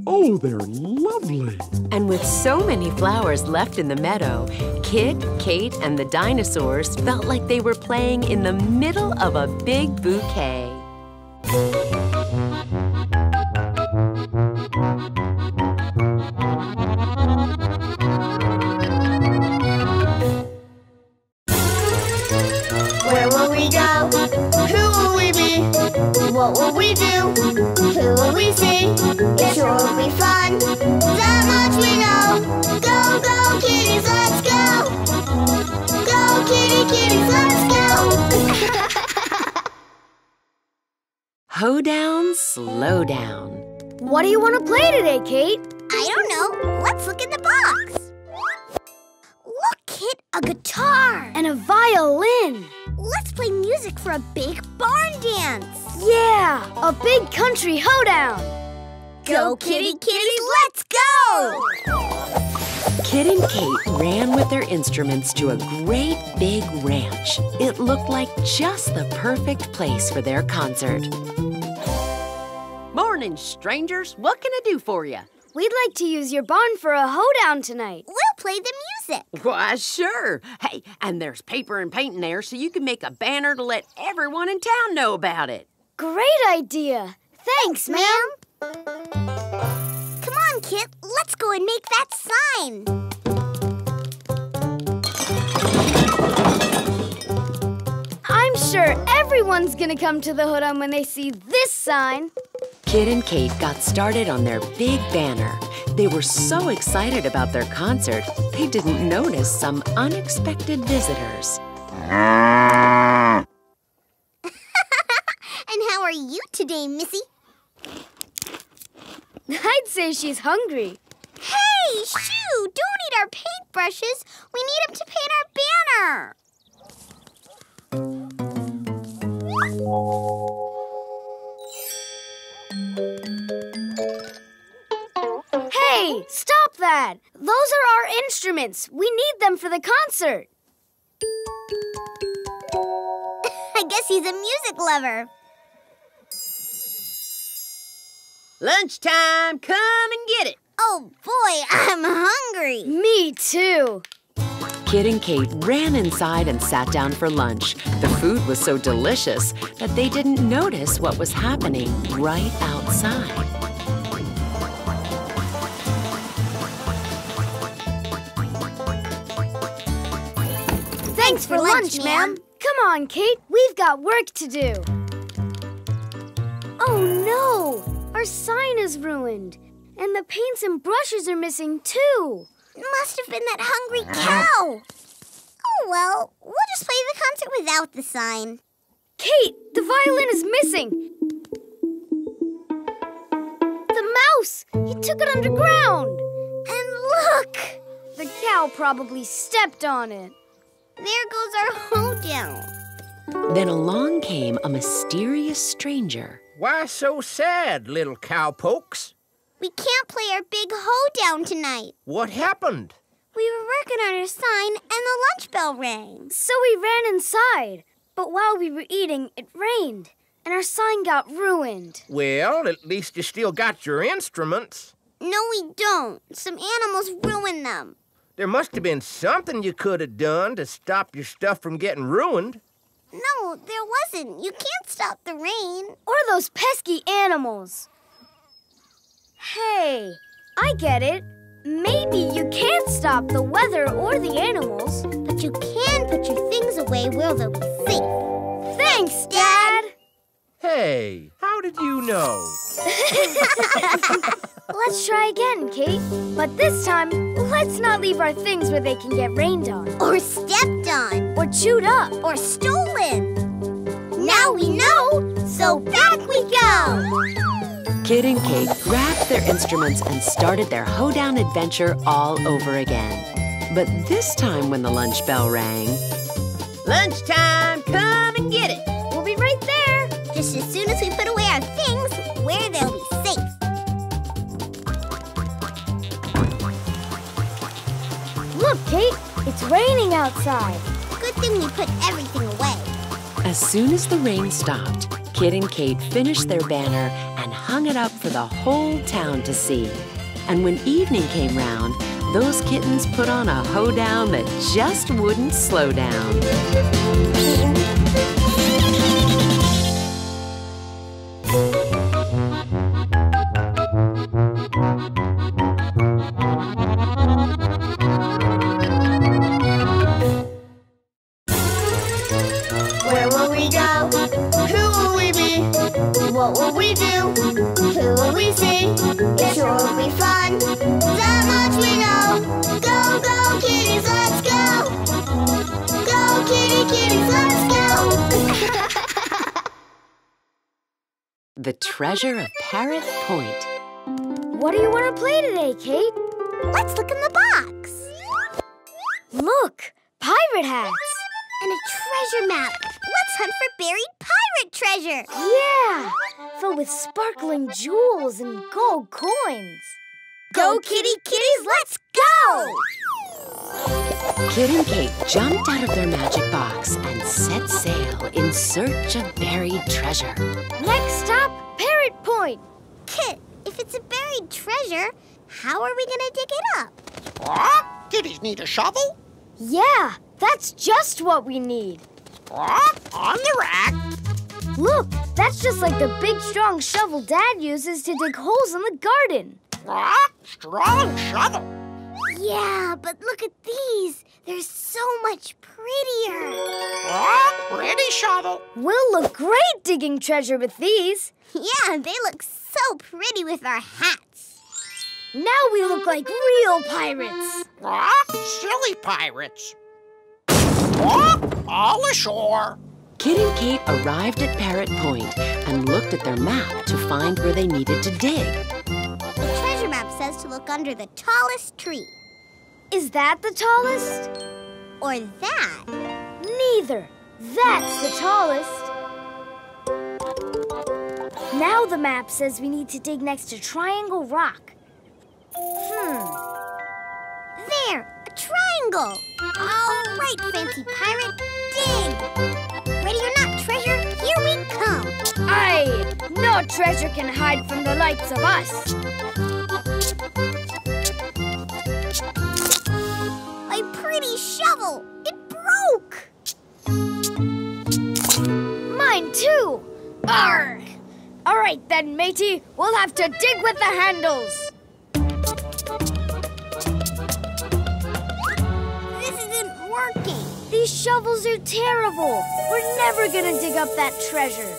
Oh, they're lovely. And with so many flowers left in the meadow, Kit, Kate, and the dinosaurs felt like they were playing in the middle of a big bouquet. Where will we go? Who will we be? What will we do? Who will we see? It sure will be fun. That much we know. Go, go, kitties, let's go. Go, kitty, kitties, let's go. Hoedown, slow down. What do you want to play today, Kate? I don't know. Let's look at the box. Look, Kit, a guitar. And a violin. Let's play music for a big barn dance. Yeah, a big country hoedown. Go, kitty, kitty, let's go! Kit and Kate ran with their instruments to a great big ranch. It looked like just the perfect place for their concert. Morning, strangers. What can I do for you? We'd like to use your barn for a hoedown tonight. We'll play the music. Why, sure. Hey, and there's paper and paint in there so you can make a banner to let everyone in town know about it. Great idea. Thanks, ma'am. Come on, Kit. Let's go and make that sign. I'm sure everyone's gonna come to the hoedown when they see this sign. Kit and Kate got started on their big banner. They were so excited about their concert, they didn't notice some unexpected visitors. And how are you today, Missy? I'd say she's hungry. Hey, shoo! Don't eat our paintbrushes. We need them to paint our banner. Hey, stop that! Those are our instruments. We need them for the concert. I guess he's a music lover. Lunchtime, come and get it. Oh boy, I'm hungry. Me too. Kit and Kate ran inside and sat down for lunch. The food was so delicious that they didn't notice what was happening right outside. Thanks for lunch, ma'am. Come on, Kate. We've got work to do. Oh, no. Our sign is ruined. And the paints and brushes are missing, too. It must have been that hungry cow. Oh, well, we'll just play the concert without the sign. Kate, the violin is missing. The mouse. He took it underground. And look. The cow probably stepped on it. There goes our hoedown. Then along came a mysterious stranger. Why so sad, little cowpokes? We can't play our big hoedown tonight. What happened? We were working on our sign and the lunch bell rang. So we ran inside. But while we were eating, it rained. And our sign got ruined. Well, at least you still got your instruments. No, we don't. Some animals ruined them. There must have been something you could have done to stop your stuff from getting ruined. No, there wasn't. You can't stop the rain. Or those pesky animals. Hey, I get it. Maybe you can't stop the weather or the animals. But you can put your things away where they'll be safe. Thanks, Dad. Hey, how did you know? Let's try again, Kate. But this time, let's not leave our things where they can get rained on. Or stepped on. Or chewed up. Or stolen. Now we know, so back we go! Kit and Kate grabbed their instruments and started their hoedown adventure all over again. But this time when the lunch bell rang... Lunchtime, come and get it! We'll be right there! Just as soon as we put away our things, where they'll be safe. Look, Kate, it's raining outside. Good thing we put everything away. As soon as the rain stopped, Kit and Kate finished their banner and hung it up for the whole town to see. And when evening came round, those kittens put on a hoedown that just wouldn't slow down. Where will we go? Who will we be? What will we do? Who will we see? It sure will be fun. That much we know. Go, go, kitties, let's go. Go, kitty, kitties, let's go. The treasure of Parrot Point. What do you want to play today, Kate? Let's look in the box. Look, pirate hats. And a treasure map. Let's hunt for buried pirate treasure. Yeah, filled with sparkling jewels and gold coins. Go, kitty, kitties, let's go! Kit and Kate jumped out of their magic box and set sail in search of buried treasure. Next stop, Parrot Point. Kit, if it's a buried treasure, how are we gonna dig it up? Kitties need a shovel? Yeah. That's just what we need. On the rack. Look, that's just like the big, strong shovel Dad uses to dig holes in the garden. Strong shovel. Yeah, but look at these. They're so much prettier. Pretty shovel. We'll look great digging treasure with these. Yeah, they look so pretty with our hats. Now we look like real pirates. Silly pirates. All ashore! Kit and Kate arrived at Parrot Point and looked at their map to find where they needed to dig. The treasure map says to look under the tallest tree. Is that the tallest? Or that? Neither. That's the tallest. Now the map says we need to dig next to Triangle Rock. There! A triangle! All right, fancy pirate, dig! Ready or not, treasure, here we come! Aye! No treasure can hide from the lights of us! My pretty shovel! It broke! Mine too! Arrgh! All right then, matey, we'll have to dig with the handles! These shovels are terrible. We're never gonna dig up that treasure.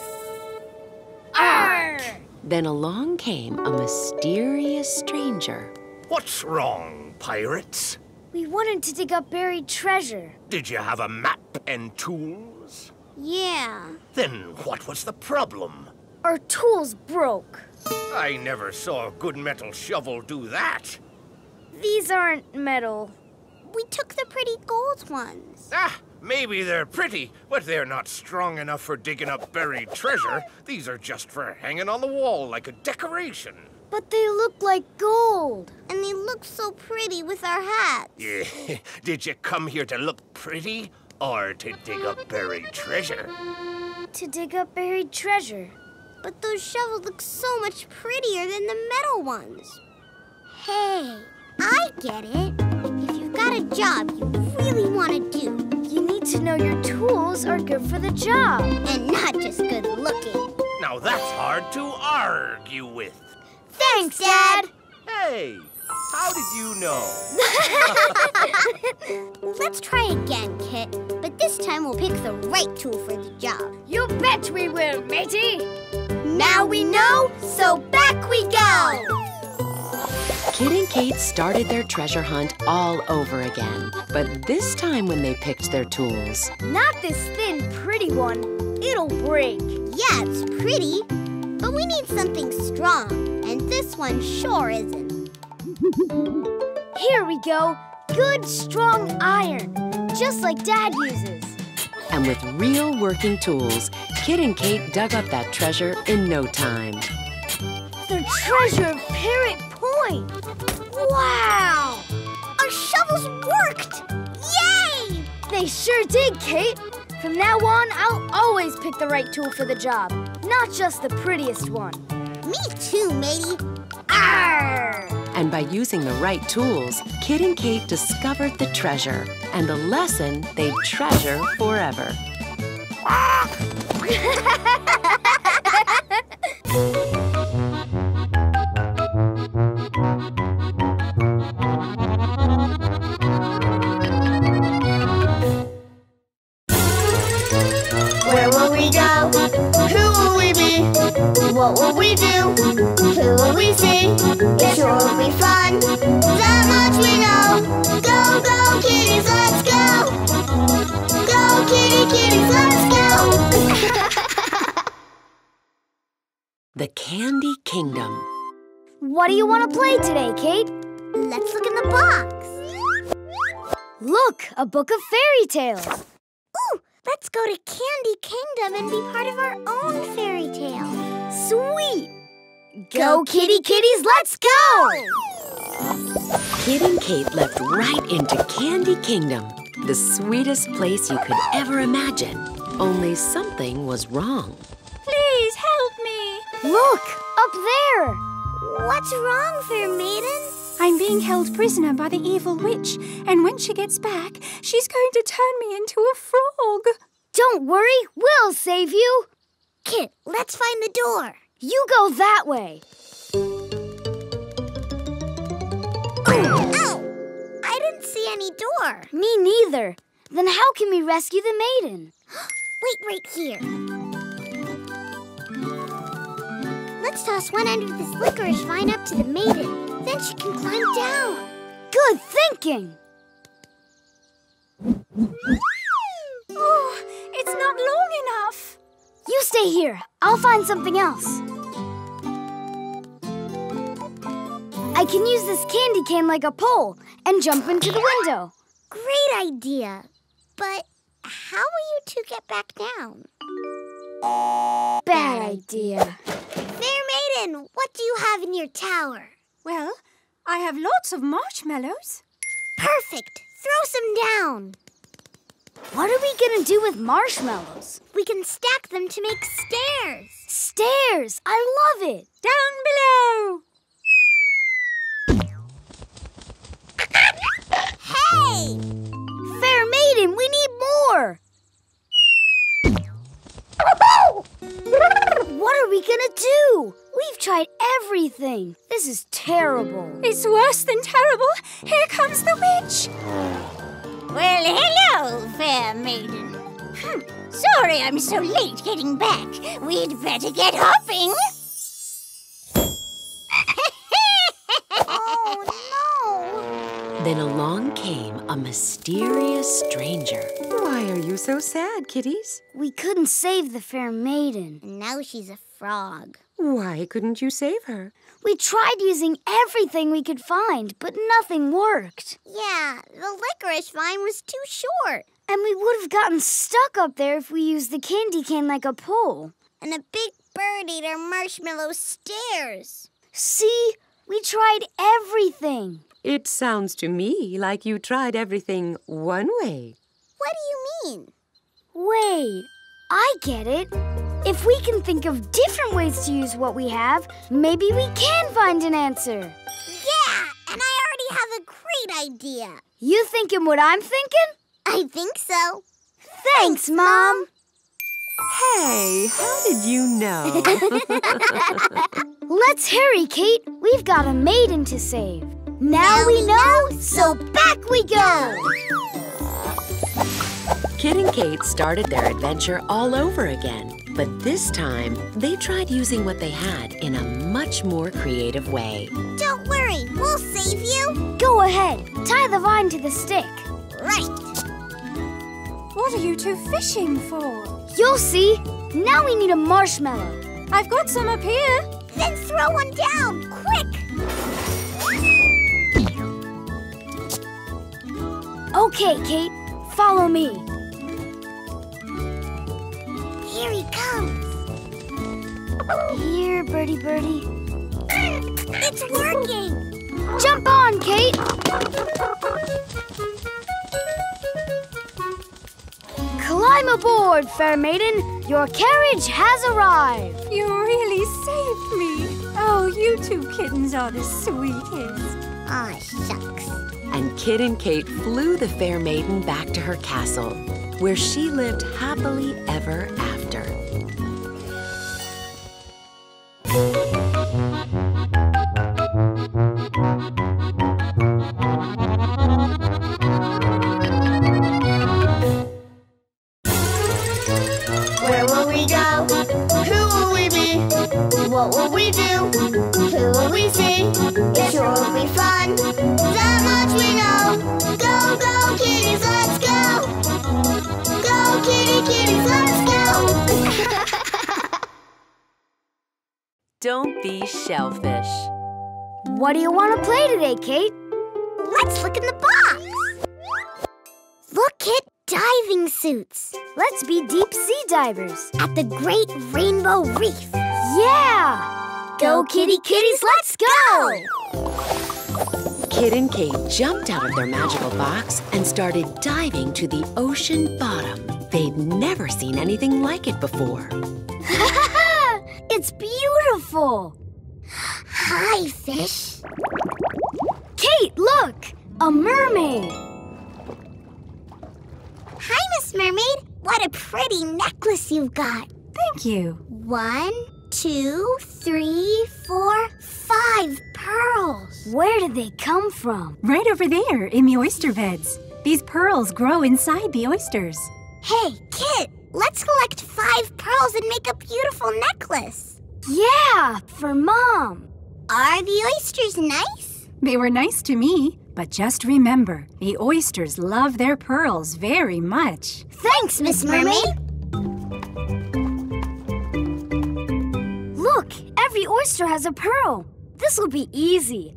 Arrgh! Then along came a mysterious stranger. What's wrong, pirates? We wanted to dig up buried treasure. Did you have a map and tools? Yeah. Then what was the problem? Our tools broke. I never saw a good metal shovel do that. These aren't metal. We took the pretty gold ones. Maybe they're pretty, but they're not strong enough for digging up buried treasure. These are just for hanging on the wall like a decoration. But they look like gold. And they look so pretty with our hats. Yeah. Did you come here to look pretty or to dig up buried treasure? To dig up buried treasure. But those shovels look so much prettier than the metal ones. Hey, I get it. Got a job you really want to do. You need to know your tools are good for the job. And not just good looking. Now that's hard to argue with. Thanks, Dad. Hey, how did you know? Let's try again, Kit. But this time we'll pick the right tool for the job. You bet we will, matey. Now we know, so back we go. Kit and Kate started their treasure hunt all over again, but this time when they picked their tools. Not this thin, pretty one. It'll break. Yeah, it's pretty, but we need something strong, and this one sure isn't. Here we go. Good, strong iron, just like Dad uses. And with real working tools, Kit and Kate dug up that treasure in no time. The treasure of Parrot Point! Wow! Our shovels worked! Yay! They sure did, Kate! From now on, I'll always pick the right tool for the job, not just the prettiest one. Me too, matey! Arrgh! And by using the right tools, Kit and Kate discovered the treasure, and a lesson they'd treasure forever. Where will we go? Who will we be? What will we do? Who will we see? It sure will be fun. That much we know. Go, go, kitties, let's go. Go, kitty, kitties, let's go. The Candy Kingdom. What do you want to play today, Kate? Let's look in the box. Look, a book of fairy tales. Ooh, let's go to Candy Kingdom and be part of our own fairy tale. Sweet! Go, kitty kitties, let's go! Kit and Kate leapt right into Candy Kingdom, the sweetest place you could ever imagine. Only something was wrong. Please help me! Look, up there! What's wrong, fair maiden? I'm being held prisoner by the evil witch, and when she gets back, she's going to turn me into a frog. Don't worry, we'll save you. Kit, let's find the door. You go that way. Ow! I didn't see any door. Me neither. Then how can we rescue the maiden? Wait right here. Let's toss one end of this licorice vine up to the maiden. Then she can climb down. Good thinking! Oh, it's not long enough. You stay here. I'll find something else. I can use this candy cane like a pole and jump into the window. Great idea. But how will you two get back down? Bad idea. Fair maiden, what do you have in your tower? Well, I have lots of marshmallows. Perfect! Throw some down! What are we gonna do with marshmallows? We can stack them to make stairs. Stairs! I love it! Down below! Hey! Fair maiden, we need more! What are we gonna do? We've tried everything. This is terrible. It's worse than terrible. Here comes the witch. Well, hello, fair maiden. Sorry I'm so late getting back. We'd better get hopping. Oh, no. Then along came a mysterious stranger. Why are you so sad, kitties? We couldn't save the fair maiden. And now she's a frog. Why couldn't you save her? We tried using everything we could find, but nothing worked. Yeah, the licorice vine was too short. And we would have gotten stuck up there if we used the candy cane like a pole. And a big bird ate our marshmallow stairs. See? We tried everything. It sounds to me like you tried everything one way. What do you mean? Wait, I get it. If we can think of different ways to use what we have, maybe we can find an answer. Yeah, and I already have a great idea. You thinking what I'm thinking? I think so. Thanks, Mom. Hey, how did you know? Let's hurry, Kate. We've got a maiden to save. Now we know, so back we go. Kit and Kate started their adventure all over again, but this time they tried using what they had in a much more creative way. Don't worry, we'll save you. Go ahead, tie the vine to the stick. Right. What are you two fishing for? You'll see. Now we need a marshmallow. I've got some up here. Then throw one down, quick. Okay, Kate, follow me. Here he comes. Here, birdie, birdie. It's working! Jump on, Kate! Climb aboard, fair maiden. Your carriage has arrived. You really saved me. Oh, you two kittens are the sweetest. Aw, shucks. And Kit and Kate flew the fair maiden back to her castle, where she lived happily ever after. What What will we do? Who will we see? It sure will be fun. That much we know. Go, go, kitties, let's go. Go, kitty, kitties, let's go. Don't be shellfish. What do you want to play today, Kate? Let's look in the box. Look, at diving suits. Let's be deep sea divers at the Great Rainbow Reef. Yeah! Go, kitty, kitties, let's go! Kit and Kate jumped out of their magical box and started diving to the ocean bottom. They'd never seen anything like it before. It's beautiful! Hi, fish. Kate, look! A mermaid! Hi, Miss Mermaid. What a pretty necklace you've got. Thank you. 1, 2, 3, 4, 5 pearls. Where did they come from? Right over there in the oyster beds. These pearls grow inside the oysters. Hey, Kit, let's collect 5 pearls and make a beautiful necklace. Yeah, for Mom. Are the oysters nice? They were nice to me. But just remember, the oysters love their pearls very much. Thanks, Miss Mermaid. Look, every oyster has a pearl. This will be easy.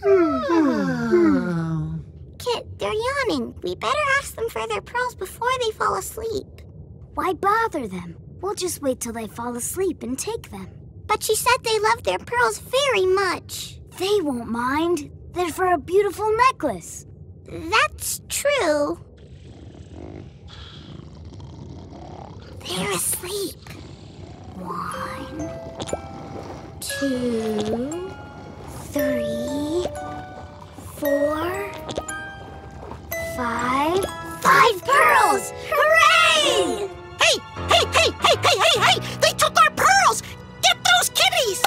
Kit, they're yawning. We better ask them for their pearls before they fall asleep. Why bother them? We'll just wait till they fall asleep and take them. But she said they love their pearls very much. They won't mind. They're for a beautiful necklace. That's true. They're asleep. 1, 2, 3, 4, 5. 5 pearls! Hooray! Hey, hey, hey, hey, hey, hey, hey! They took our pearls! Get those kitties!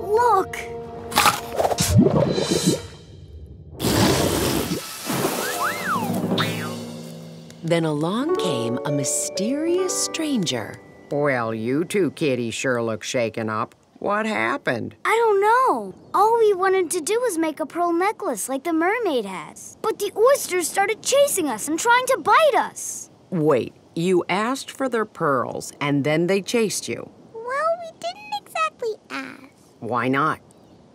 Look! Then along came a mysterious stranger. Well, you two kitties sure look shaken up. What happened? I don't know. All we wanted to do was make a pearl necklace like the mermaid has. But the oysters started chasing us and trying to bite us. Wait, you asked for their pearls and then they chased you? Well, we didn't exactly ask. Why not?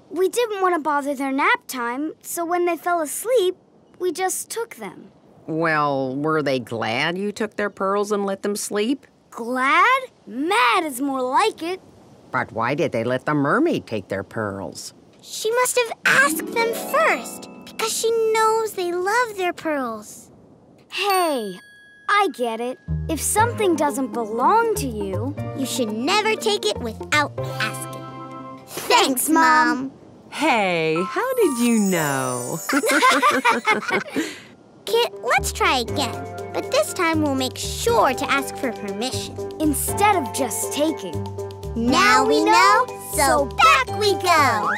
We didn't want to bother their nap time, so when they fell asleep, we just took them. Well, were they glad you took their pearls and let them sleep? Glad? Mad is more like it. But why did they let the mermaid take their pearls? She must have asked them first, because she knows they love their pearls. Hey, I get it. If something doesn't belong to you, you should never take it without asking. Thanks, Mom. Hey, how did you know? Kit, let's try again. But this time we'll make sure to ask for permission. Instead of just taking. Now we know, so back we go.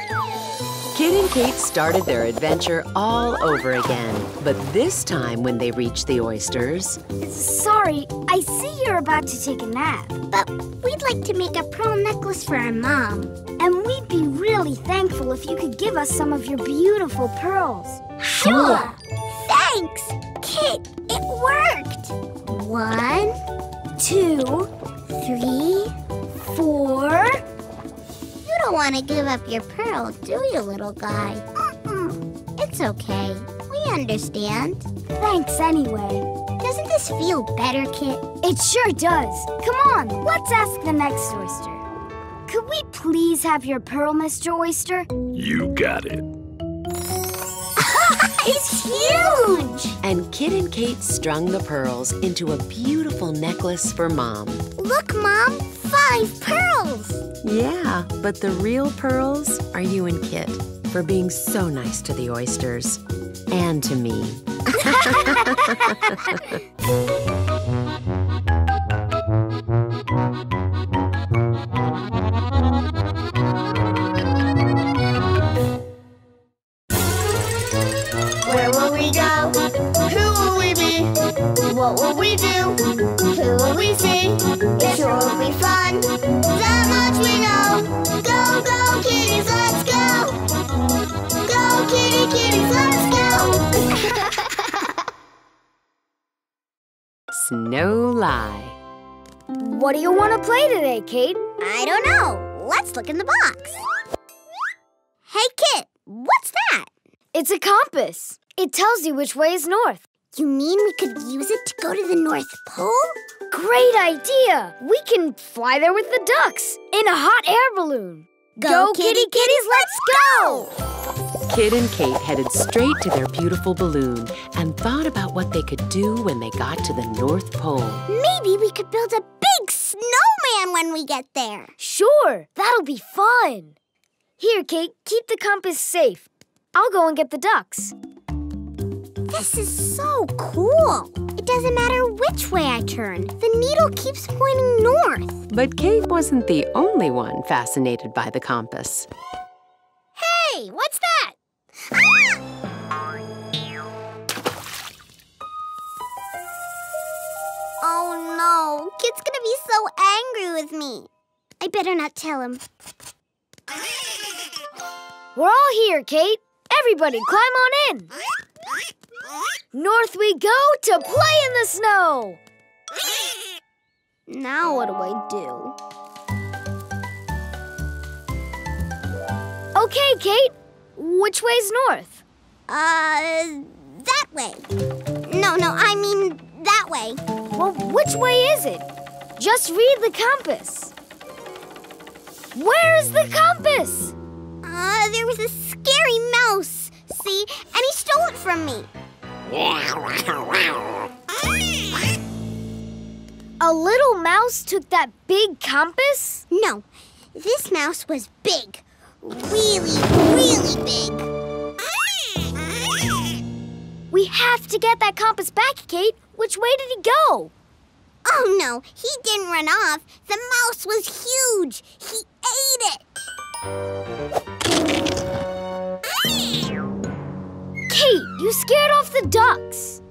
Kit and Kate started their adventure all over again. But this time when they reached the oysters... Sorry, I see you're about to take a nap. But we'd like to make a pearl necklace for our mom. And we'd be really thankful if you could give us some of your beautiful pearls. Sure! Thanks! Kit, it worked! 1, 2, 3, 4... You don't want to give up your pearl, do you, little guy? It's okay. We understand. Thanks anyway. Doesn't this feel better, Kit? It sure does. Come on, let's ask the next oyster. Could we please have your pearl, Mr. Oyster? You got it. It's huge! And Kit and Kate strung the pearls into a beautiful necklace for Mom. Look, Mom, 5 pearls! Yeah, but the real pearls are you and Kit for being so nice to the oysters. And to me. Where will we go? Who will we be? What will we do? Who will we see? It sure will be fun. That much we know. Go, go, kitties, let's go. Go, kitty, kitties, let's go. Snow Lie. What do you want to play today, Kate? I don't know. Let's look in the box. Hey, Kit, what's that? It's a compass. It tells you which way is north. You mean we could use it to go to the North Pole? Great idea! We can fly there with the ducks in a hot air balloon. Go, kitty kitties, let's go! Kit and Kate headed straight to their beautiful balloon and thought about what they could do when they got to the North Pole. Maybe we could build a big snowman when we get there. Sure, that'll be fun. Here, Kate, keep the compass safe. I'll go and get the ducks. This is so cool. It doesn't matter which way I turn. The needle keeps pointing north. But Kate wasn't the only one fascinated by the compass. Hey, what's that? Ah! Oh, no. Kit's gonna be so angry with me. I better not tell him. We're all here, Kate. Everybody, climb on in. North we go to play in the snow! Now what do I do? Okay, Kate. Which way's north? That way. No, I mean that way. Well, which way is it? Just read the compass. Where's the compass? There was a scary mouse, see? And he stole it from me. A little mouse took that big compass? No, this mouse was big. Really, really big. We have to get that compass back, Kate. Which way did he go? Oh, no, he didn't run off. The mouse was huge. He ate it. Kate, you scared off the ducks.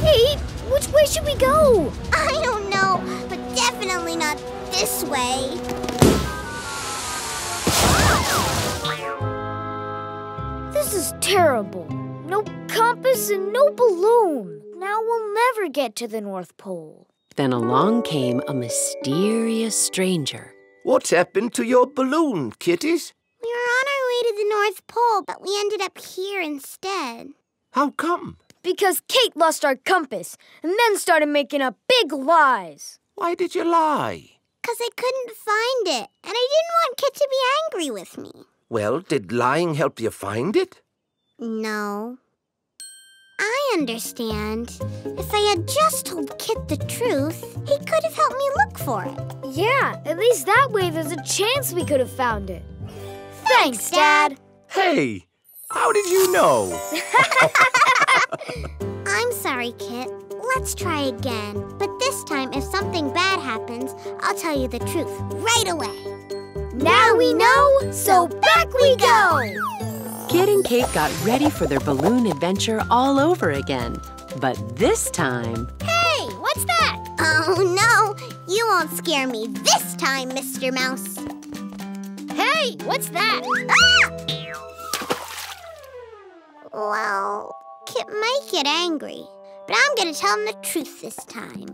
Kate, which way should we go? I don't know, but definitely not this way. This is terrible. No compass and no balloon. Now we'll never get to the North Pole. Then along came a mysterious stranger. What's happened to your balloon, kitties? We were on our way to the North Pole, but we ended up here instead. How come? Because Kate lost our compass and then started making up big lies. Why did you lie? Because I couldn't find it, and I didn't want Kit to be angry with me. Well, did lying help you find it? No. I understand. If I had just told Kit the truth, he could have helped me look for it. Yeah, at least that way there's a chance we could have found it. Thanks, Dad. Hey, how did you know? I'm sorry, Kit. Let's try again. But this time, if something bad happens, I'll tell you the truth right away. Now we know, so back we go! Kit and Kate got ready for their balloon adventure all over again. But this time... Hey, what's that? Oh, no. You won't scare me this time, Mr. Mouse. Hey, what's that? Ah! Well, Kit might get angry, but I'm going to tell him the truth this time.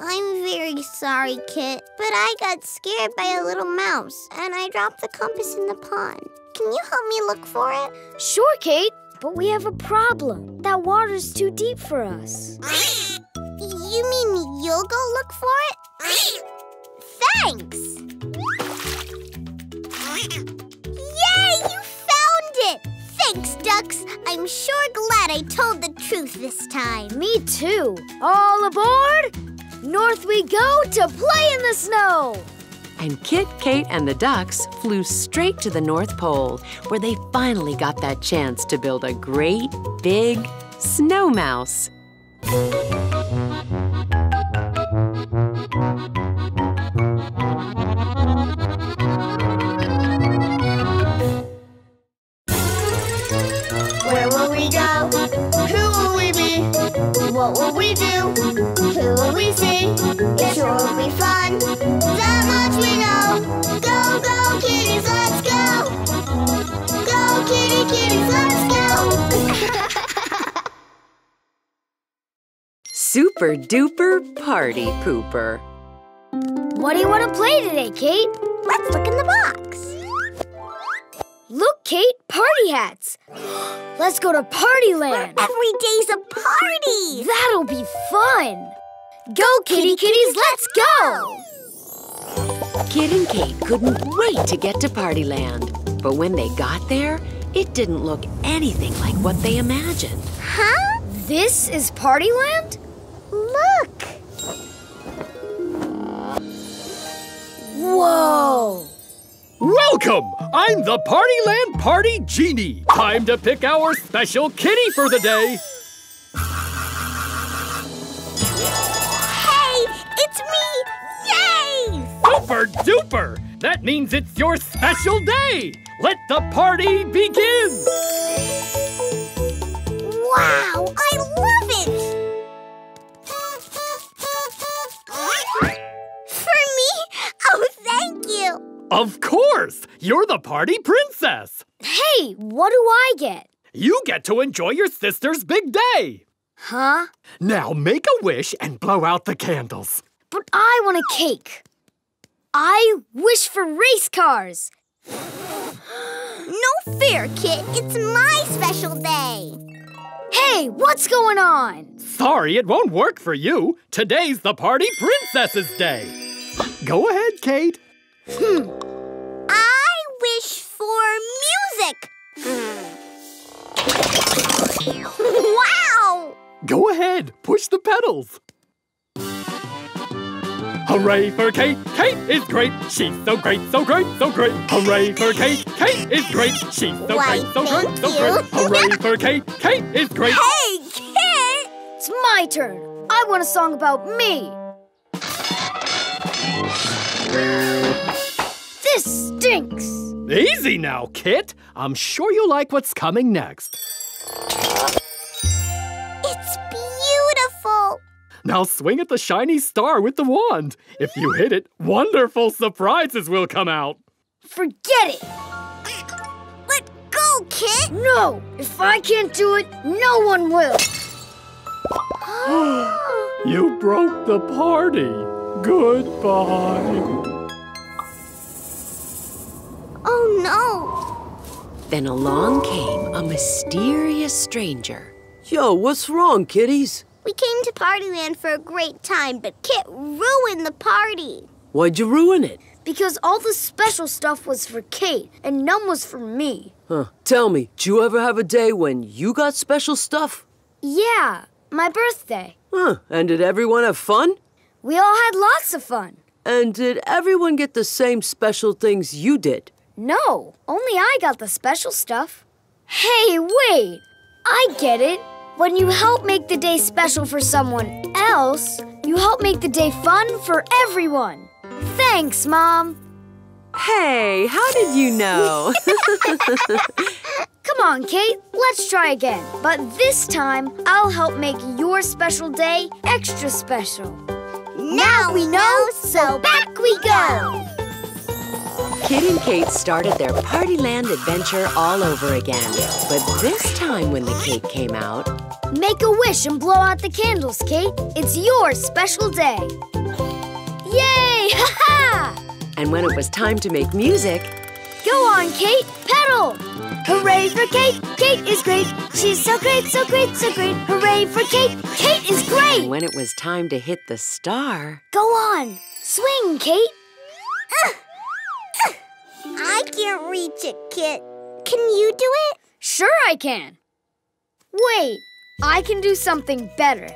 I'm very sorry, Kit, but I got scared by a little mouse, and I dropped the compass in the pond. Can you help me look for it? Sure, Kate, but we have a problem. That water's too deep for us. You mean you'll go look for it? Thanks! Yay! You found it! Thanks, ducks. I'm sure glad I told the truth this time. Me too. All aboard! North we go to play in the snow! And Kit, Kate, and the ducks flew straight to the North Pole, where they finally got that chance to build a great, big snow mouse. What What will we do? Who will we see? It sure will be fun. That much we know. Go, go, kitties, let's go. Go, kitty, kitties, let's go. Super duper party pooper. What do you want to play today, Kate? Let's look in the box. Look, Kate, party hats. Let's go to Party Land. Where every day's a party. That'll be fun. Go, kitty, kitties, let's go. Kit and Kate couldn't wait to get to Party Land. But when they got there, it didn't look anything like what they imagined. Huh? This is Party Land? Look! Whoa! Welcome! I'm the Partyland Party Genie. Time to pick our special kitty for the day. Hey! It's me! Yay! Super duper! That means it's your special day. Let the party begin! Wow! I love it! Of course! You're the party princess! Hey, what do I get? You get to enjoy your sister's big day! Huh? Now make a wish and blow out the candles. But I want a cake. I wish for race cars. No fair, Kit. It's my special day. Hey, what's going on? Sorry, it won't work for you. Today's the party princess's day. Go ahead, Kate. I wish for music! Wow! Go ahead, push the pedals. Hooray for Kate! Kate is great! She's so great, so great, so great! Hooray for Kate! Kate is great! She's so great, so great, so great! Hooray for Kate! Kate is great! Hey, Kit! It's my turn! I want a song about me! This stinks! Easy now, Kit! I'm sure you like what's coming next. It's beautiful! Now swing at the shiny star with the wand. If you hit it, wonderful surprises will come out. Forget it! Let go, Kit! No! If I can't do it, no one will! You broke the party. Goodbye. Oh, no. Then along came a mysterious stranger. Yo, what's wrong, kitties? We came to Partyland for a great time, but Kit ruined the party. Why'd you ruin it? Because all the special stuff was for Kate, and none was for me. Huh. Tell me, did you ever have a day when you got special stuff? Yeah, my birthday. Huh. And did everyone have fun? We all had lots of fun. And did everyone get the same special things you did? No, only I got the special stuff. Hey, wait! I get it. When you help make the day special for someone else, you help make the day fun for everyone. Thanks, Mom. Hey, how did you know? Come on, Kate, let's try again. But this time, I'll help make your special day extra special. Now we know, so back we go! Kit and Kate started their Partyland adventure all over again. But this time when the cake came out... Make a wish and blow out the candles, Kate. It's your special day. Yay! Ha-ha! And when it was time to make music... Go on, Kate! Pedal! Hooray for Kate! Kate is great! She's so great, so great, so great! Hooray for Kate! Kate is great! And when it was time to hit the star... Go on! Swing, Kate! I can't reach it, Kit. Can you do it? Sure I can. Wait, I can do something better.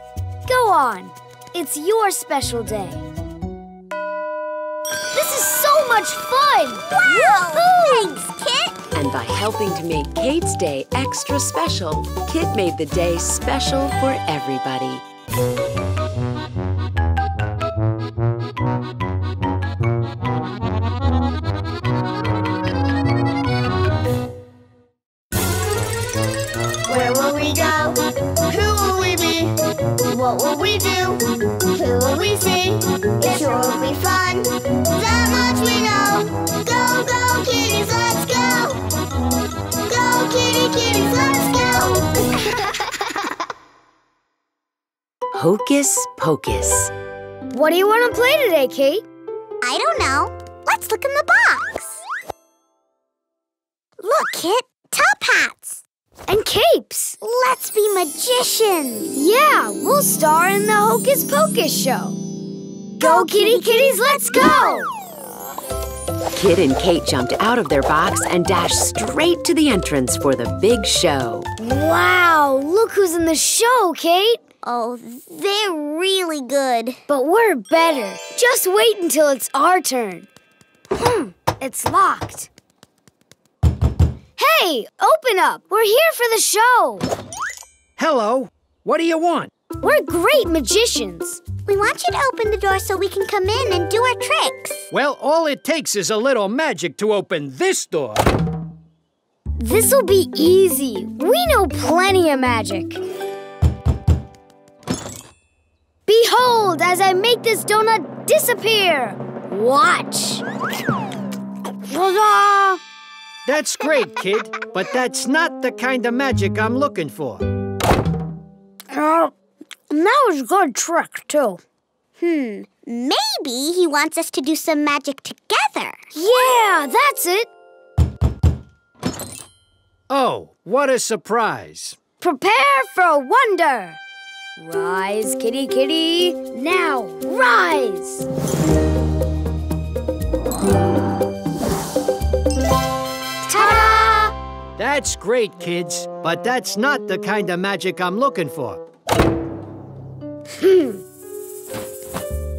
Go on. It's your special day. This is so much fun! Wow! Thanks, Kit! And by helping to make Kate's day extra special, Kit made the day special for everybody. What What will we do? Who will we see? It sure will be fun. That much we know. Go, go, kitties, let's go. Go, kitty, kitties, let's go. Hocus Pocus. What do you want to play today, Kate? I don't know. Let's look in the box. Look, Kit. Top hats. And capes. Let's be magicians. Yeah, we'll star in the Hocus Pocus show. Go, kitty, kitties, let's go! Kit and Kate jumped out of their box and dashed straight to the entrance for the big show. Wow, look who's in the show, Kate. Oh, they're really good. But we're better. Just wait until it's our turn. It's locked. Hey, open up. We're here for the show. Hello. What do you want? We're great magicians. We want you to open the door so we can come in and do our tricks. Well, all it takes is a little magic to open this door. This'll be easy. We know plenty of magic. Behold, as I make this donut disappear. Watch. Ta-da! That's great, Kid, but that's not the kind of magic I'm looking for. That was a good trick, too. Maybe he wants us to do some magic together. Yeah, that's it. Oh, what a surprise. Prepare for wonder. Rise, kitty, kitty. Now, rise. That's great, kids, but that's not the kind of magic I'm looking for.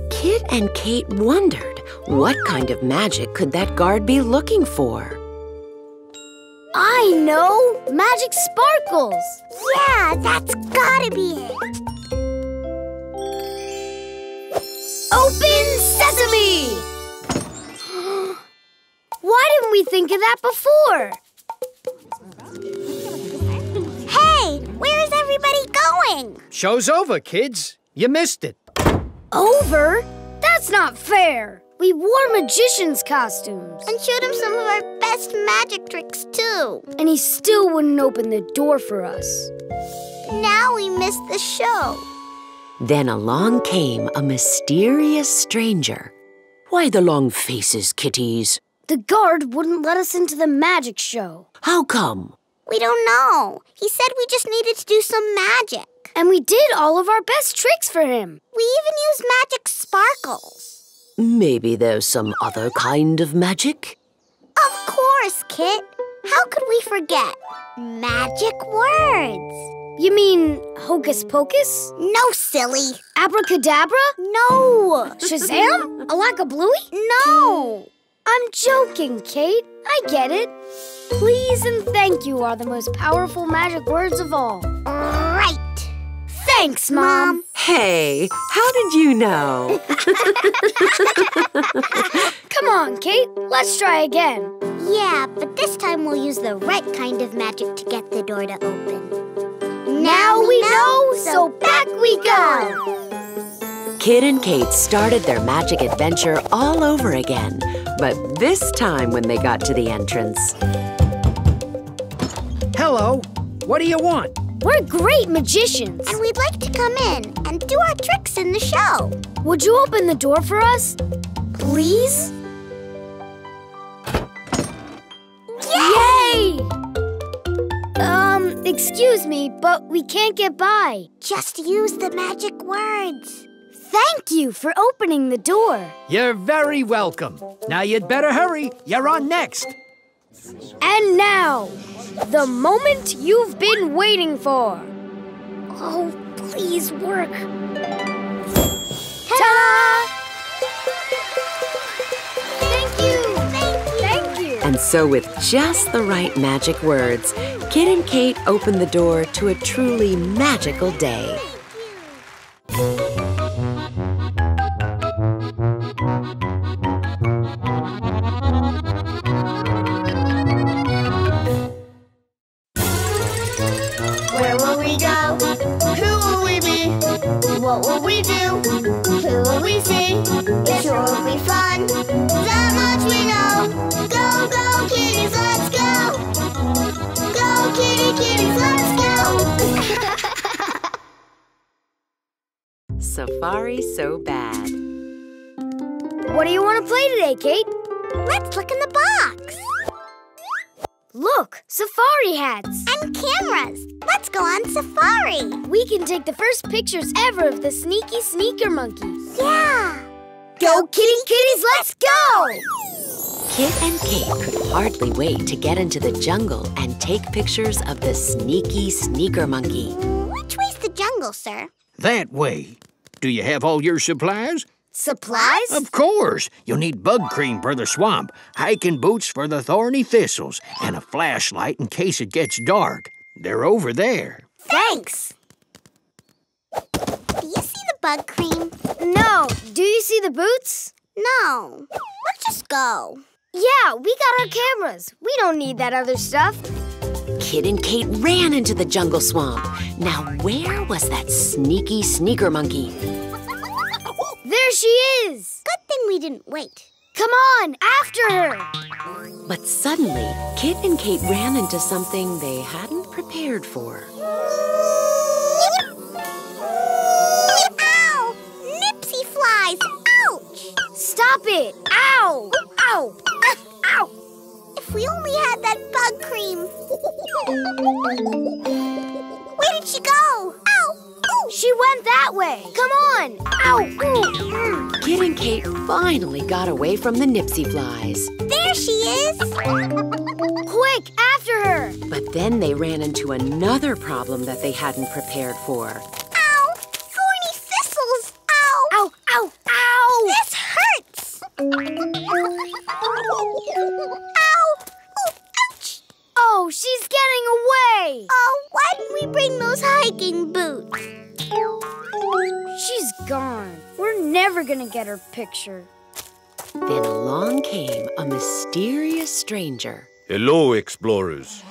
Kit and Kate wondered what kind of magic could that guard be looking for. I know! Magic sparkles! Yeah, that's gotta be it! Open sesame! Why didn't we think of that before? Where is everybody going? Show's over, kids. You missed it. Over? That's not fair. We wore magician's costumes. And showed him some of our best magic tricks, too. And he still wouldn't open the door for us. Now we missed the show. Then along came a mysterious stranger. Why the long faces, kitties? The guard wouldn't let us into the magic show. How come? We don't know. He said we just needed to do some magic. And we did all of our best tricks for him. We even used magic sparkles. Maybe there's some other kind of magic? Of course, Kit. How could we forget? Magic words. You mean hocus pocus? No, silly. Abracadabra? No. Shazam? Alakabluey? No. I'm joking, Kate. I get it. Please and thank you are the most powerful magic words of all. Right. Thanks, Mom. Hey, how did you know? Come on, Kate. Let's try again. Yeah, but this time we'll use the right kind of magic to get the door to open. Now we know, so back we go. Kit and Kate started their magic adventure all over again. But this time when they got to the entrance. Hello. What do you want? We're great magicians. And we'd like to come in and do our tricks in the show. Would you open the door for us? Please? Yay! Excuse me, but we can't get by. Just use the magic words. Thank you for opening the door. You're very welcome. Now you'd better hurry. You're on next. And now, the moment you've been waiting for. Oh, please work. Ta-da! Thank you. Thank you. And so with just the right magic words, Kit and Kate opened the door to a truly magical day. What we do? Who will we see? It sure will be fun. That much we know. Go, go, kitties, let's go. Go, kitty, kitties, let's go. Safari so bad. What do you want to play today, Kate? Let's look in the box. Look, safari hats. And cameras. Let's go on safari. We can take the first pictures ever of the sneaky sneaker monkey. Yeah. Go, kitty kitties, let's go. Kit and Kate could hardly wait to get into the jungle and take pictures of the sneaky sneaker monkey. Which way's the jungle, sir? That way. Do you have all your supplies? Supplies? Of course. You'll need bug cream for the swamp, hiking boots for the thorny thistles, and a flashlight in case it gets dark. They're over there. Thanks. Do you see the bug cream? No. Do you see the boots? No. Let's just go. Yeah, we got our cameras. We don't need that other stuff. Kit and Kate ran into the jungle swamp. Now, where was that sneaky sneaker monkey? There she is! Good thing we didn't wait. Come on, after her! But suddenly, Kit and Kate ran into something they hadn't prepared for. Ow! Nipsy flies! Ouch! Stop it! Ow! Ow! Ow! If we only had that bug cream! Where did she go? Ow! She went that way. Come on. Ow. Ooh. Kit and Kate finally got away from the Nipsey flies. There she is. Quick, after her. But then they ran into another problem that they hadn't prepared for. Ow. Thorny thistles. Ow. Ow, ow, ow. This hurts. Ow. Ooh, ouch. Oh, she's getting away. Oh, why didn't we bring those hiking boots? She's gone. We're never gonna get her picture. Then along came a mysterious stranger. Hello, explorers.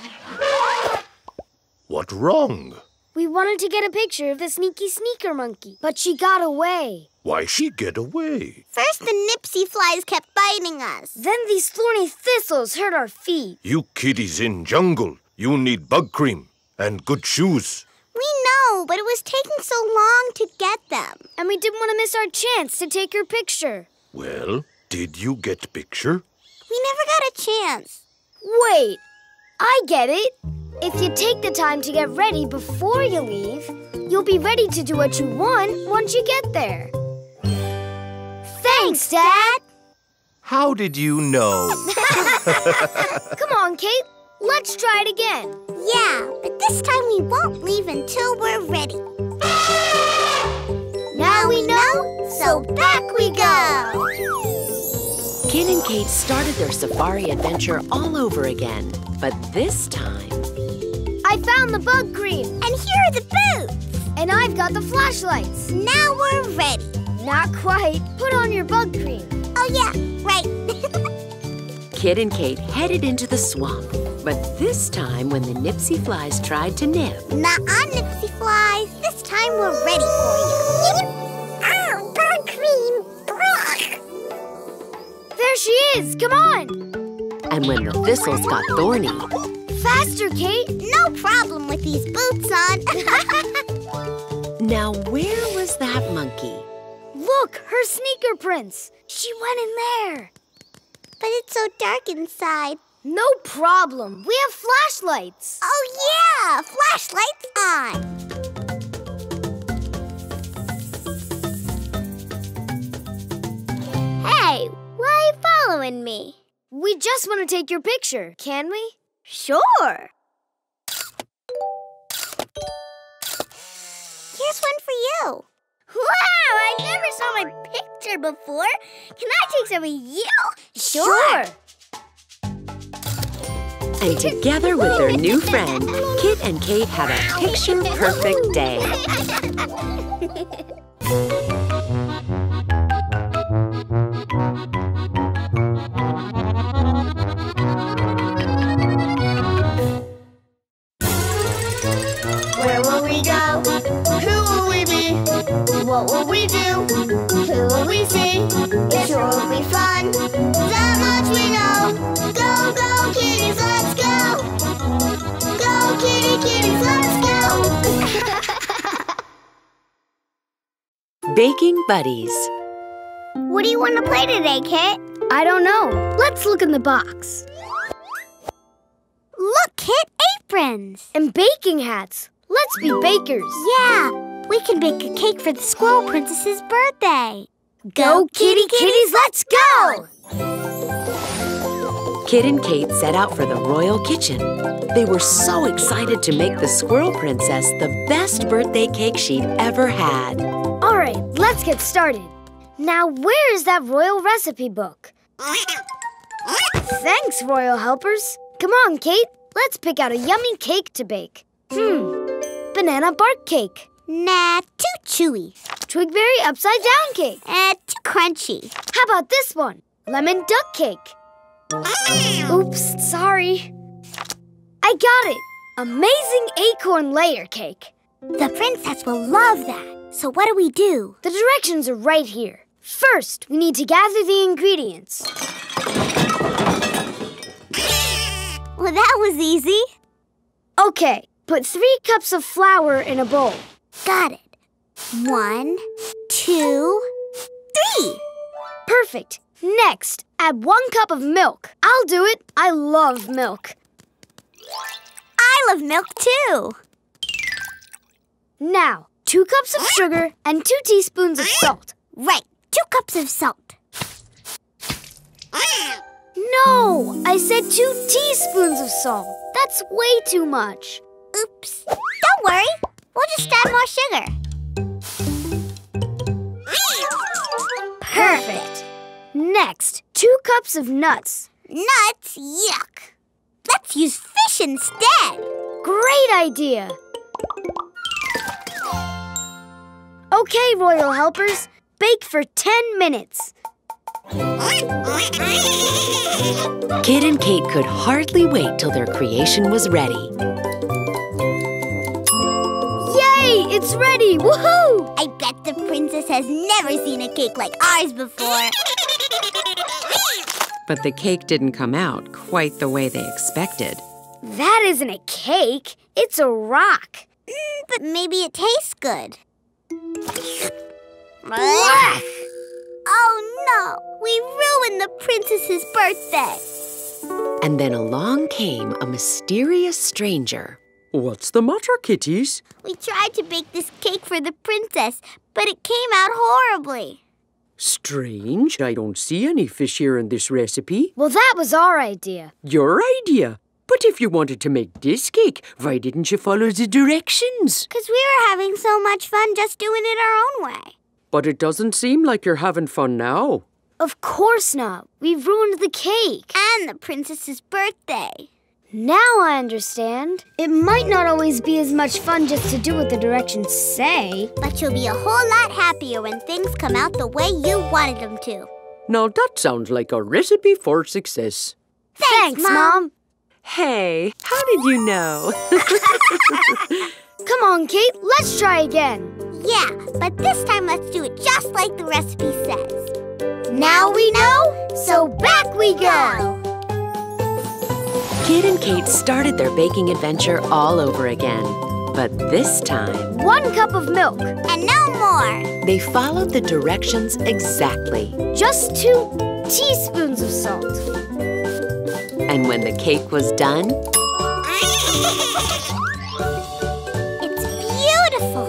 What wrong? We wanted to get a picture of the sneaky sneaker monkey, but she got away. Why she get away? First the Nipsey flies kept biting us. Then these thorny thistles hurt our feet. You kitties in jungle, you need bug cream and good shoes. We know, but it was taking so long to get them. And we didn't want to miss our chance to take your picture. Well, did you get picture? We never got a chance. Wait, I get it. If you take the time to get ready before you leave, you'll be ready to do what you want once you get there. Thanks, Dad! How did you know? Come on, Kate. Let's try it again. Yeah, but this time we won't leave until we're ready. Now we know, so back we go! Kit and Kate started their safari adventure all over again, but this time... I found the bug cream! And here are the boots! And I've got the flashlights! Now we're ready! Not quite. Put on your bug cream. Oh yeah, right. Kit and Kate headed into the swamp. But this time, when the Nipsey flies tried to nip... Nuh-uh, Nipsey flies. This time we're ready for you. Ow, bug cream. There she is. Come on. And when the thistles got thorny... Faster, Kate. No problem with these boots on. Now, where was that monkey? Look, her sneaker prints. She went in there. But it's so dark inside. No problem. We have flashlights. Oh, yeah! Flashlights on! Hey, why are you following me? We just want to take your picture, can we? Sure! Here's one for you. Wow! I never saw my picture before. Can I take some of you? Sure! And together with their new friend, Kit and Kate had a picture-perfect day. Where will we go? Who will we be? What will we do? Who will we see? It sure will be fun. That much we know. Go, go, kitties, let's go. Go, kitty, kitties, let's go. Baking Buddies. What do you want to play today, Kit? I don't know. Let's look in the box. Look, Kit, aprons. And baking hats. Let's be bakers. Yeah. We can bake a cake for the Squirrel Princess's birthday. Go, kitty, kitties, let's go! Kit and Kate set out for the royal kitchen. They were so excited to make the Squirrel Princess the best birthday cake she'd ever had. All right, let's get started. Now, where is that royal recipe book? Thanks, royal helpers. Come on, Kate. Let's pick out a yummy cake to bake. Banana bark cake. Nah, too chewy. Twigberry upside down cake. Too crunchy. How about this one? Lemon duck cake. Oops, sorry. I got it. Amazing acorn layer cake. The princess will love that. So what do we do? The directions are right here. First, we need to gather the ingredients. Well, that was easy. Okay, put 3 cups of flour in a bowl. Got it. 1, 2, 3. Perfect. Next, add 1 cup of milk. I'll do it. I love milk. I love milk too. Now, 2 cups of sugar and 2 teaspoons of salt. Right, 2 cups of salt. No, I said 2 teaspoons of salt. That's way too much. Oops. Don't worry. We'll just add more sugar. Perfect. Next, 2 cups of nuts. Nuts? Yuck. Let's use fish instead. Great idea. Okay, royal helpers, bake for 10 minutes. Kit and Kate could hardly wait till their creation was ready. It's ready! Woohoo! I bet the princess has never seen a cake like ours before. But the cake didn't come out quite the way they expected. That isn't a cake. It's a rock. But maybe it tastes good. Blech! Oh, no! We ruined the princess's birthday. And then along came a mysterious stranger. What's the matter, kitties? We tried to bake this cake for the princess, but it came out horribly. Strange. I don't see any fish here in this recipe. Well, that was our idea. Your idea? But if you wanted to make this cake, why didn't you follow the directions? Because we were having so much fun just doing it our own way. But it doesn't seem like you're having fun now. Of course not. We've ruined the cake. And the princess's birthday. Now I understand. It might not always be as much fun just to do what the directions say. But you'll be a whole lot happier when things come out the way you wanted them to. Now that sounds like a recipe for success. Thanks, Mom. Hey, how did you know? Come on, Kate, let's try again. Yeah, but this time let's do it just like the recipe says. Now we know, so back we go. Kit and Kate started their baking adventure all over again. But this time... 1 cup of milk. And no more. They followed the directions exactly. Just 2 teaspoons of salt. And when the cake was done... It's beautiful.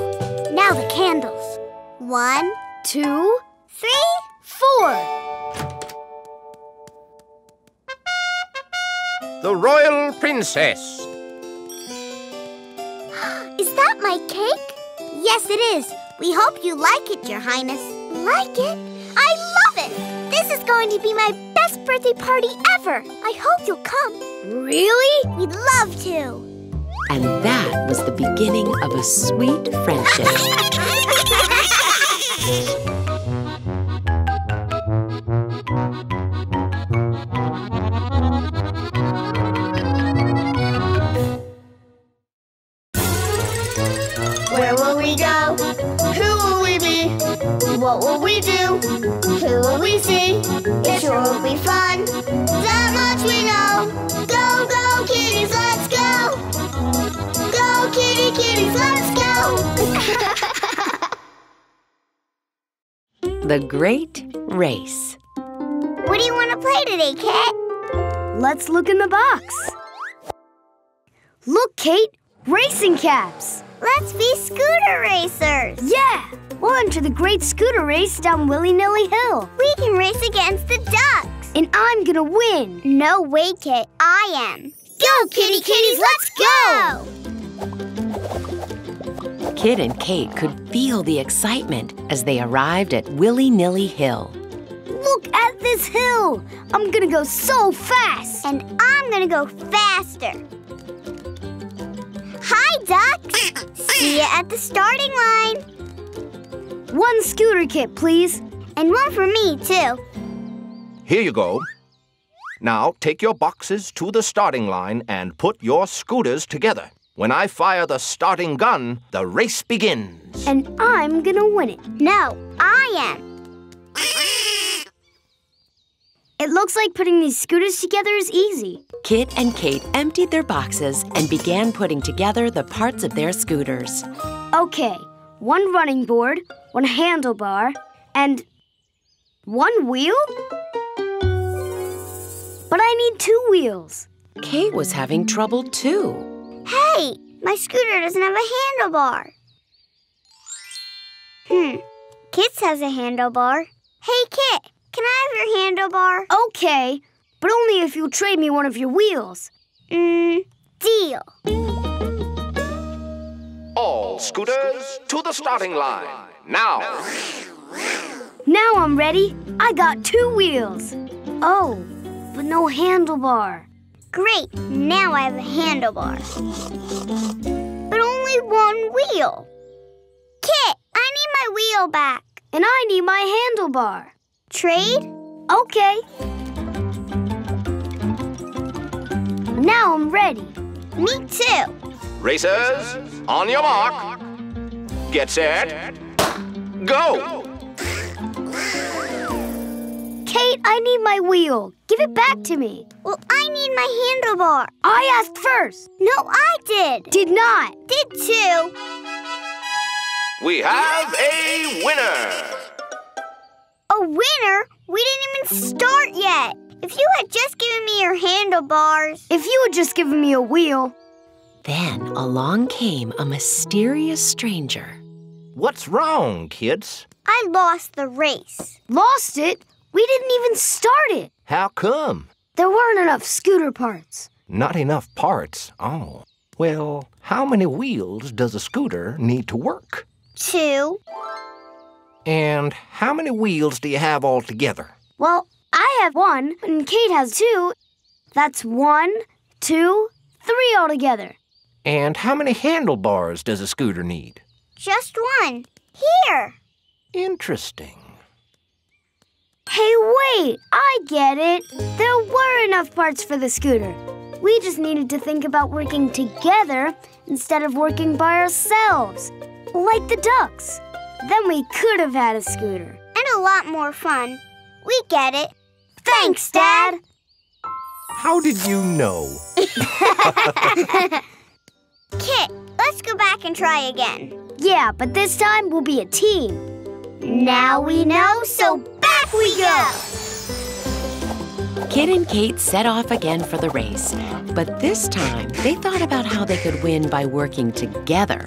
Now the candles. 1, 2, 3, 4. The royal princess. Is that my cake? Yes, it is. We hope you like it, Your Highness. Like it? I love it! This is going to be my best birthday party ever. I hope you'll come. Really? We'd love to. And that was the beginning of a sweet friendship. Where will we go? Who will we be? What will we do? Who will we see? It sure will be fun. That much we know. Go, go, kitties, let's go. Go, kitty, kitties, let's go. The Great Race. What do you want to play today, Kit? Let's look in the box. Look, Kate, racing caps. Let's be scooter racers. Yeah, we'll enter the great scooter race down Willy-Nilly Hill. We can race against the ducks. And I'm gonna win. No way, Kit, I am. Go, kitty, kitties, let's go! Kit and Kate could feel the excitement as they arrived at Willy-Nilly Hill. Look at this hill. I'm gonna go so fast. And I'm gonna go faster. Hi, ducks! See you at the starting line. One scooter, Kit, please. And one for me, too. Here you go. Now, take your boxes to the starting line and put your scooters together. When I fire the starting gun, the race begins. And I'm gonna win it. No, I am. It looks like putting these scooters together is easy. Kit and Kate emptied their boxes and began putting together the parts of their scooters. Okay, one running board, one handlebar, and one wheel? But I need two wheels. Kate was having trouble too. Hey, my scooter doesn't have a handlebar. Kit's has a handlebar. Hey, Kit. Can I have your handlebar? Okay, but only if you'll trade me one of your wheels. Deal. All scooters to the starting line, now. Now I'm ready. I got two wheels. Oh, but no handlebar. Great, now I have a handlebar. But only one wheel. Kit, I need my wheel back. And I need my handlebar. Trade? Okay. Now I'm ready. Me too. Racers, on your mark. Get set. Go! Kate, I need my wheel. Give it back to me. Well, I need my handlebar. I asked first. No, I did. Did not. Did too. We have a winner. A winner? We didn't even start yet. If you had just given me your handlebars. If you had just given me a wheel. Then along came a mysterious stranger. What's wrong, kids? I lost the race. Lost it? We didn't even start it. How come? There weren't enough scooter parts. Not enough parts? Oh. Well, how many wheels does a scooter need to work? Two. And how many wheels do you have altogether? Well, I have one, and Kate has two. That's 1, 2, 3 altogether. And how many handlebars does a scooter need? Just one. Here. Interesting. Hey, wait. I get it. There were enough parts for the scooter. We just needed to think about working together instead of working by ourselves, like the ducks. Then we could have had a scooter. And a lot more fun. We get it. Thanks, Dad. How did you know? Kit, let's go back and try again. Yeah, but this time we'll be a team. Now we know, so back we go! Kit and Kate set off again for the race. But this time, they thought about how they could win by working together.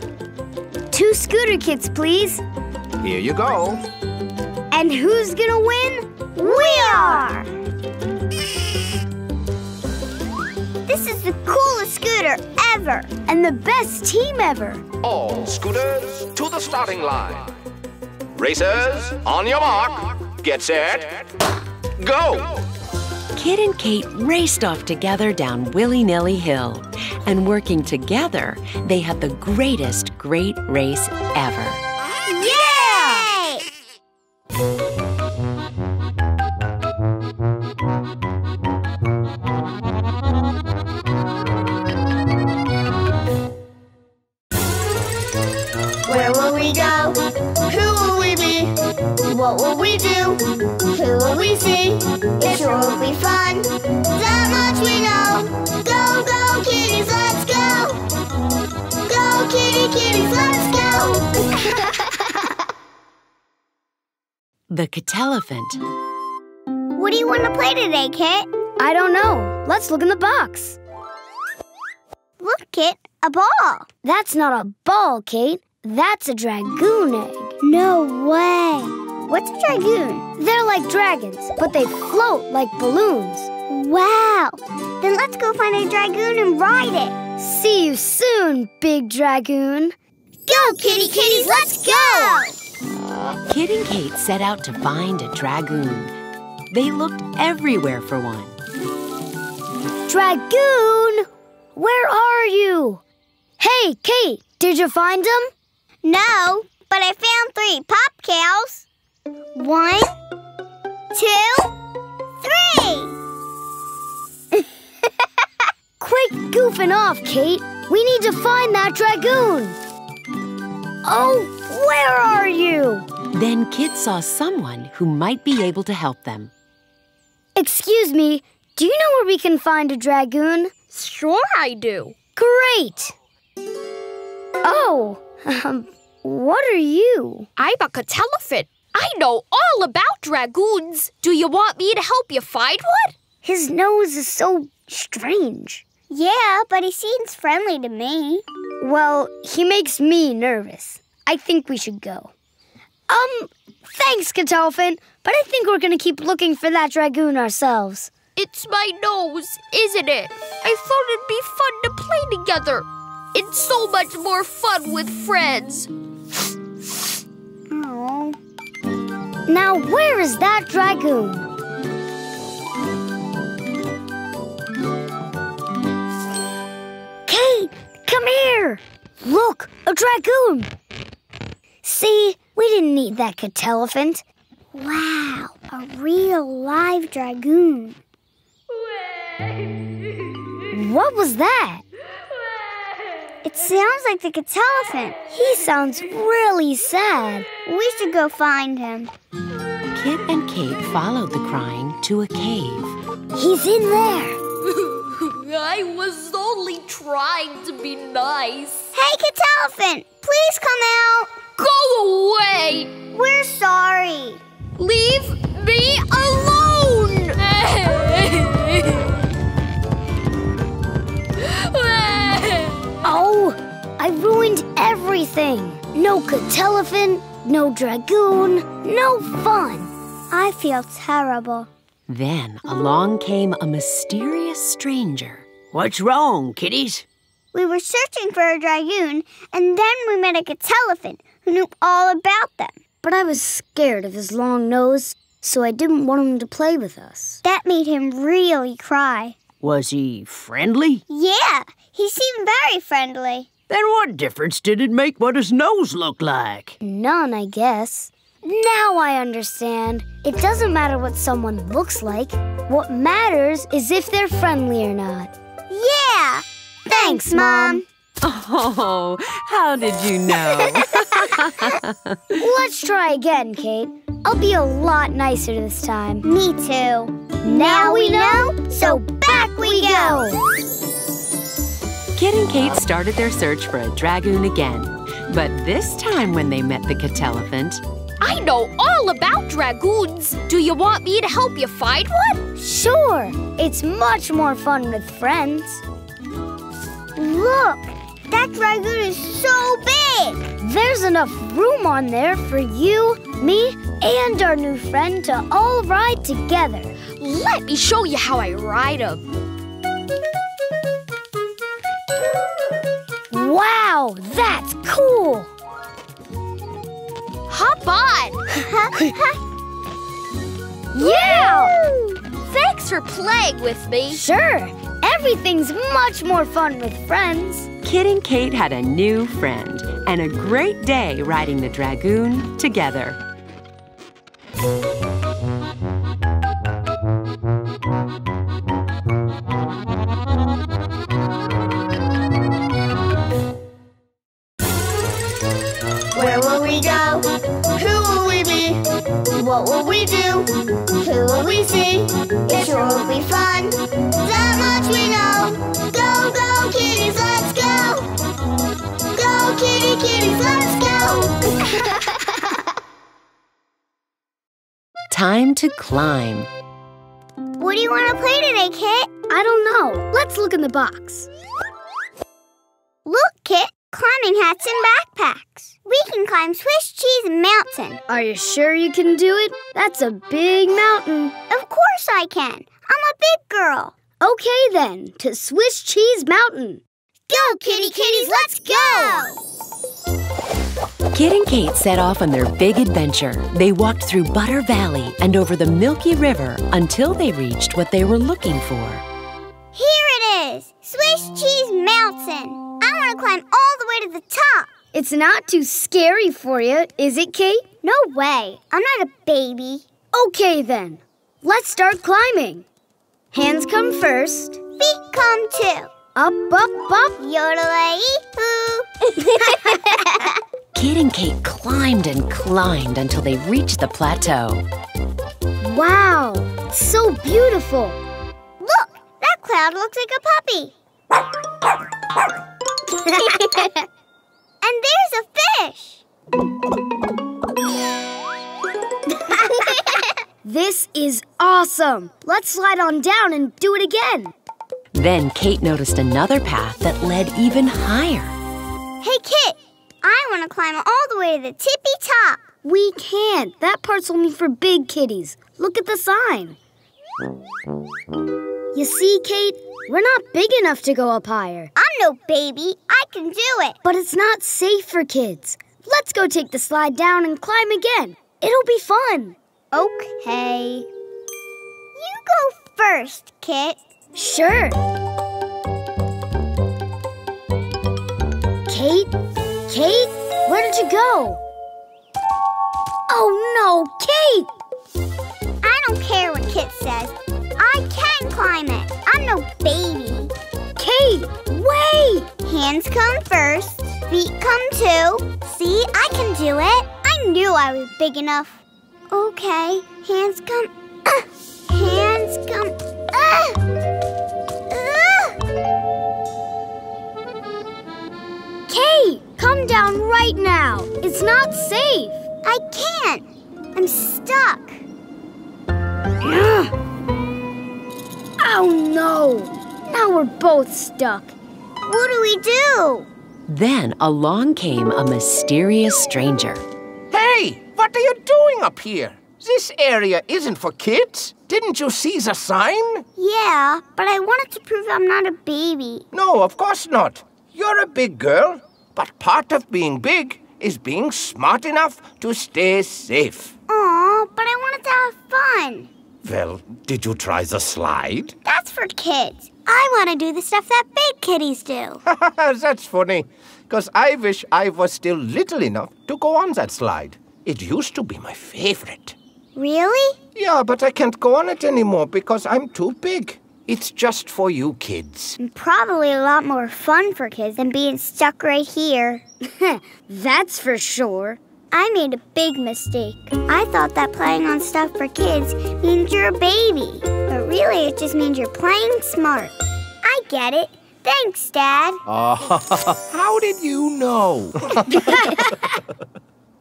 Two scooter kits, please. Here you go. And who's gonna win? We are! This is the coolest scooter ever. And the best team ever. All scooters to the starting line. Racers, on your mark. Get set. Go! Kit and Kate raced off together down Willy-Nilly Hill. And working together, they had the greatest great race ever. Yay! Where will we go? Who will we be? What will we do? Who will we see? It sure will be fun. That much we know. Go, go, kitties, let's go. Go, kitty, kitties, let's go. The Kitelephant. What do you want to play today, Kit? I don't know. Let's look in the box. Look, Kit, a ball. That's not a ball, Kate. That's a dragoon egg. No way! What's a dragoon? They're like dragons, but they float like balloons. Wow! Then let's go find a dragoon and ride it. See you soon, big dragoon. Go, kitty kitties, let's go! Kit and Kate set out to find a dragoon. They looked everywhere for one. Dragoon! Where are you? Hey, Kate, did you find him? No. But I found 3 pop cows. 1, 2, 3. Quit goofing off, Kate. We need to find that dragoon. Oh, where are you? Then Kit saw someone who might be able to help them. Excuse me, do you know where we can find a dragoon? Sure I do. Great. Oh, what are you? I'm a Kitelephant. I know all about dragoons. Do you want me to help you find one? His nose is so strange. Yeah, but he seems friendly to me. Well, he makes me nervous. I think we should go. Thanks, Kitelephant, but I think we're gonna keep looking for that dragoon ourselves. It's my nose, isn't it? I thought it'd be fun to play together. It's so much more fun with friends. Aww. Now, where is that dragoon? Kate, come here. Look, a dragoon. See, we didn't need that Kitelephant. Wow, a real live dragoon. What was that? It sounds like the Kitelephant. He sounds really sad. We should go find him. Kit and Kate followed the crying to a cave. He's in there. I was only trying to be nice. Hey, Kitelephant, please come out. Go away. We're sorry. Leave me alone. Oh, I ruined everything. No Kitelephant, no dragoon, no fun. I feel terrible. Then along came a mysterious stranger. What's wrong, kitties? We were searching for a dragoon, and then we met a Kitelephant who knew all about them. But I was scared of his long nose, so I didn't want him to play with us. That made him really cry. Was he friendly? Yeah, he seemed very friendly. Then what difference did it make what his nose looked like? None, I guess. Now I understand. It doesn't matter what someone looks like. What matters is if they're friendly or not. Yeah! Thanks, Mom. Oh, how did you know? Let's try again, Kate. I'll be a lot nicer this time. Me too. Now we know, so back we go! Kit and Kate started their search for a dragoon again. But this time when they met the Kitelephant... I know all about dragoons. Do you want me to help you find one? Sure. It's much more fun with friends. Look! That dragoon is so big! There's enough room on there for you, me, and our new friend to all ride together. Let me show you how I ride him. Wow, that's cool! Hop on! Yeah! Thanks for playing with me. Sure, everything's much more fun with friends. Kit and Kate had a new friend and a great day riding the dragoon together. Where will we go? Who will we be? What will we do? Who will we see? It sure will be fun. That much we know. Go, go, kitties, let's go. Go, kitty, kitties, let's go. Time to climb. What do you want to play today, Kit? I don't know. Let's look in the box. Look, Kit. Climbing hats and backpacks. We can climb Swiss Cheese Mountain. Are you sure you can do it? That's a big mountain. Of course I can. I'm a big girl. Okay then, to Swiss Cheese Mountain. Go, kitty kitties, let's go! Kit and Kate set off on their big adventure. They walked through Butter Valley and over the Milky River until they reached what they were looking for. Here it is, Swiss Cheese Mountain. I want to climb all the way to the top. It's not too scary for you, is it, Kate? No way. I'm not a baby. Okay, then. Let's start climbing. Hands come first. Feet come too. Up, up, up. Yodelay-hoo. Kit and Kate climbed and climbed until they reached the plateau. Wow, it's so beautiful. Look, that cloud looks like a puppy. And there's a fish! This is awesome! Let's slide on down and do it again! Then Kate noticed another path that led even higher. Hey, Kit! I want to climb all the way to the tippy top! We can't. That part's only for big kitties. Look at the sign. You see, Kate? We're not big enough to go up higher. I'm no baby. I can do it. But it's not safe for kids. Let's go take the slide down and climb again. It'll be fun. Okay. You go first, Kit. Sure. Kate? Kate? Where did you go? Oh, no, Kate! I don't care what Kit says. I can climb it. I'm no baby. Kate, wait! Hands come first, feet come too. See, I can do it. I knew I was big enough. Okay, hands come. Hands come. Kate, come down right now. It's not safe. I can't. I'm stuck. Oh, no! Now we're both stuck. What do we do? Then along came a mysterious stranger. Hey, what are you doing up here? This area isn't for kids. Didn't you see the sign? Yeah, but I wanted to prove I'm not a baby. No, of course not. You're a big girl, but part of being big is being smart enough to stay safe. Aw, but I wanted to have fun. Well, did you try the slide? That's for kids. I want to do the stuff that big kitties do. That's funny, because I wish I was still little enough to go on that slide. It used to be my favorite. Really? Yeah, but I can't go on it anymore because I'm too big. It's just for you kids. And probably a lot more fun for kids than being stuck right here. That's for sure. I made a big mistake. I thought that playing on stuff for kids means you're a baby. But really, it just means you're playing smart. I get it. Thanks, Dad. How did you know?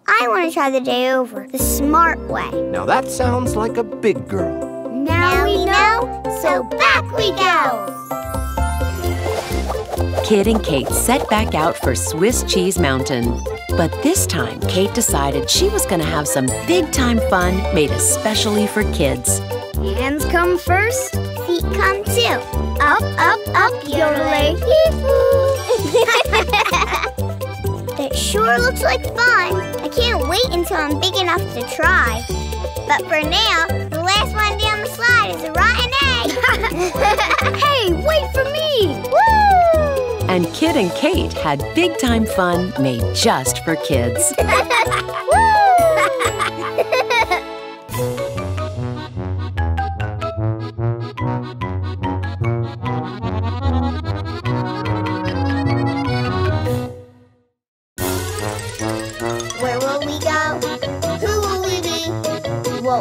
I want to try the day over, the smart way. Now that sounds like a big girl. Now we know, so back we go. Kit and Kate set back out for Swiss Cheese Mountain. But this time, Kate decided she was going to have some big-time fun made especially for kids. Hands come first. Feet come too. Up, up, up, yodelay. That sure looks like fun. I can't wait until I'm big enough to try. But for now, the last one down the slide is a rotten egg. Hey, wait for me! Woo! And Kit and Kate had big-time fun made just for kids. Where will we go? Who will we be? What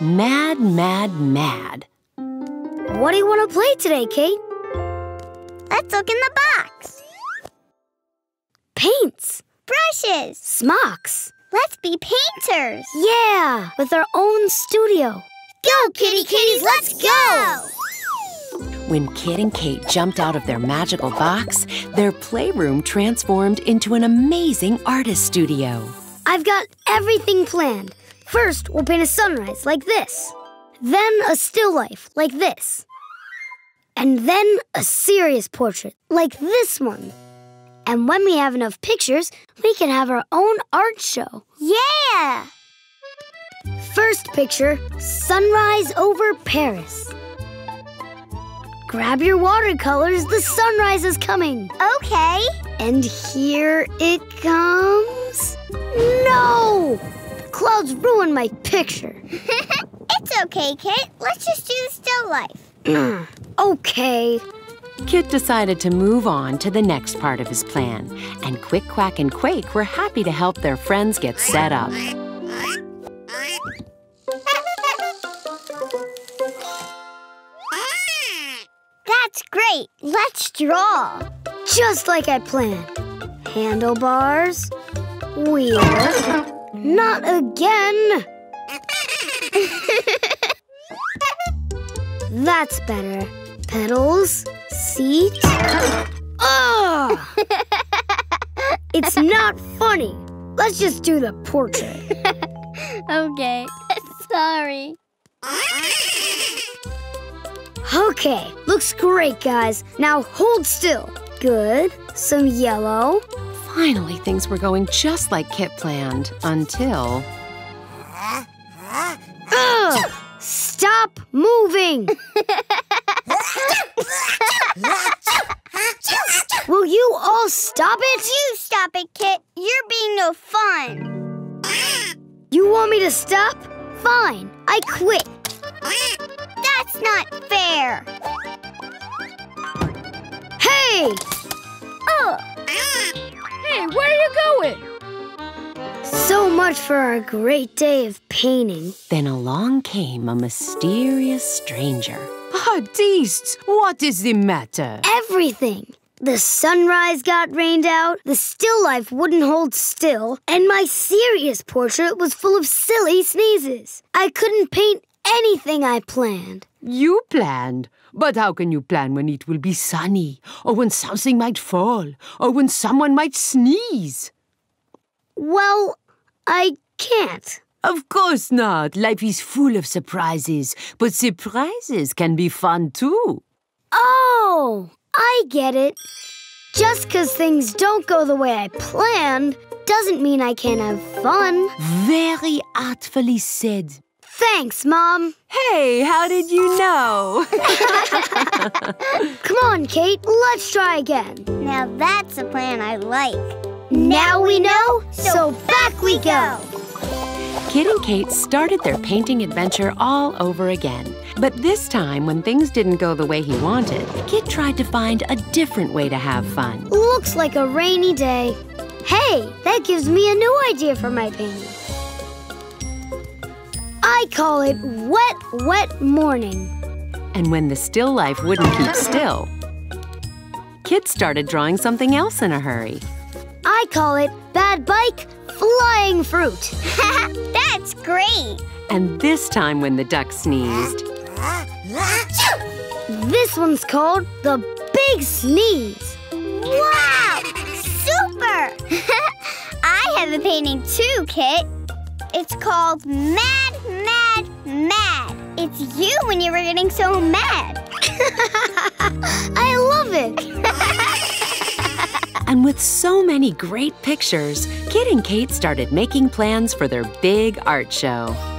Mad, mad, mad. What do you want to play today, Kate? Let's look in the box. Paints. Brushes. Smocks. Let's be painters. Yeah, with our own studio. Go, kitties, let's go! When Kit and Kate jumped out of their magical box, their playroom transformed into an amazing artist studio. I've got everything planned. First, we'll paint a sunrise like this. Then a still life like this. And then a serious portrait like this one. And when we have enough pictures, we can have our own art show. Yeah! First picture, sunrise over Paris. Grab your watercolors, the sunrise is coming. Okay. And here it comes. No! The clouds ruined my picture. It's okay, Kit. Let's just do the still life. Okay. Kit decided to move on to the next part of his plan, and Quick, Quack, and Quake were happy to help their friends get set up. That's great. Let's draw. Just like I planned. Handlebars. Wheels. Not again. That's better. Pedals. Seat. Ugh! It's not funny. Let's just do the portrait. Okay. Sorry. Okay. Looks great, guys. Now hold still. Good. Some yellow. Finally, things were going just like Kit planned. Until... Ugh! Stop moving! Will you all stop it? You stop it, Kit. You're being no fun. You want me to stop? Fine, I quit. That's not fair. Hey! Oh! Hey, where are you going? So much for our great day of painting. Then along came a mysterious stranger. Artists, what is the matter? Everything. The sunrise got rained out, the still life wouldn't hold still, and my serious portrait was full of silly sneezes. I couldn't paint anything I planned. You planned? But how can you plan when it will be sunny, or when something might fall, or when someone might sneeze? Well, I can't. Of course not. Life is full of surprises, but surprises can be fun too. Oh, I get it. Just because things don't go the way I planned doesn't mean I can't have fun. Very artfully said. Thanks, Mom. Hey, how did you know? Come on, Kate, let's try again. Now that's a plan I like. Now we know, so back we go. Kit and Kate started their painting adventure all over again. But this time, when things didn't go the way he wanted, Kit tried to find a different way to have fun. Looks like a rainy day. Hey, that gives me a new idea for my painting. I call it Wet, Wet Morning. And when the still life wouldn't keep still, Kit started drawing something else in a hurry. I call it Bad Bike, Flying Fruit. That's great. And this time when the duck sneezed. This one's called the Big Sneeze. Wow! Super! I have a painting too, Kit. It's called Mad, Mad, Mad. It's you when you were getting so mad. I love it. And with so many great pictures, Kit and Kate started making plans for their big art show.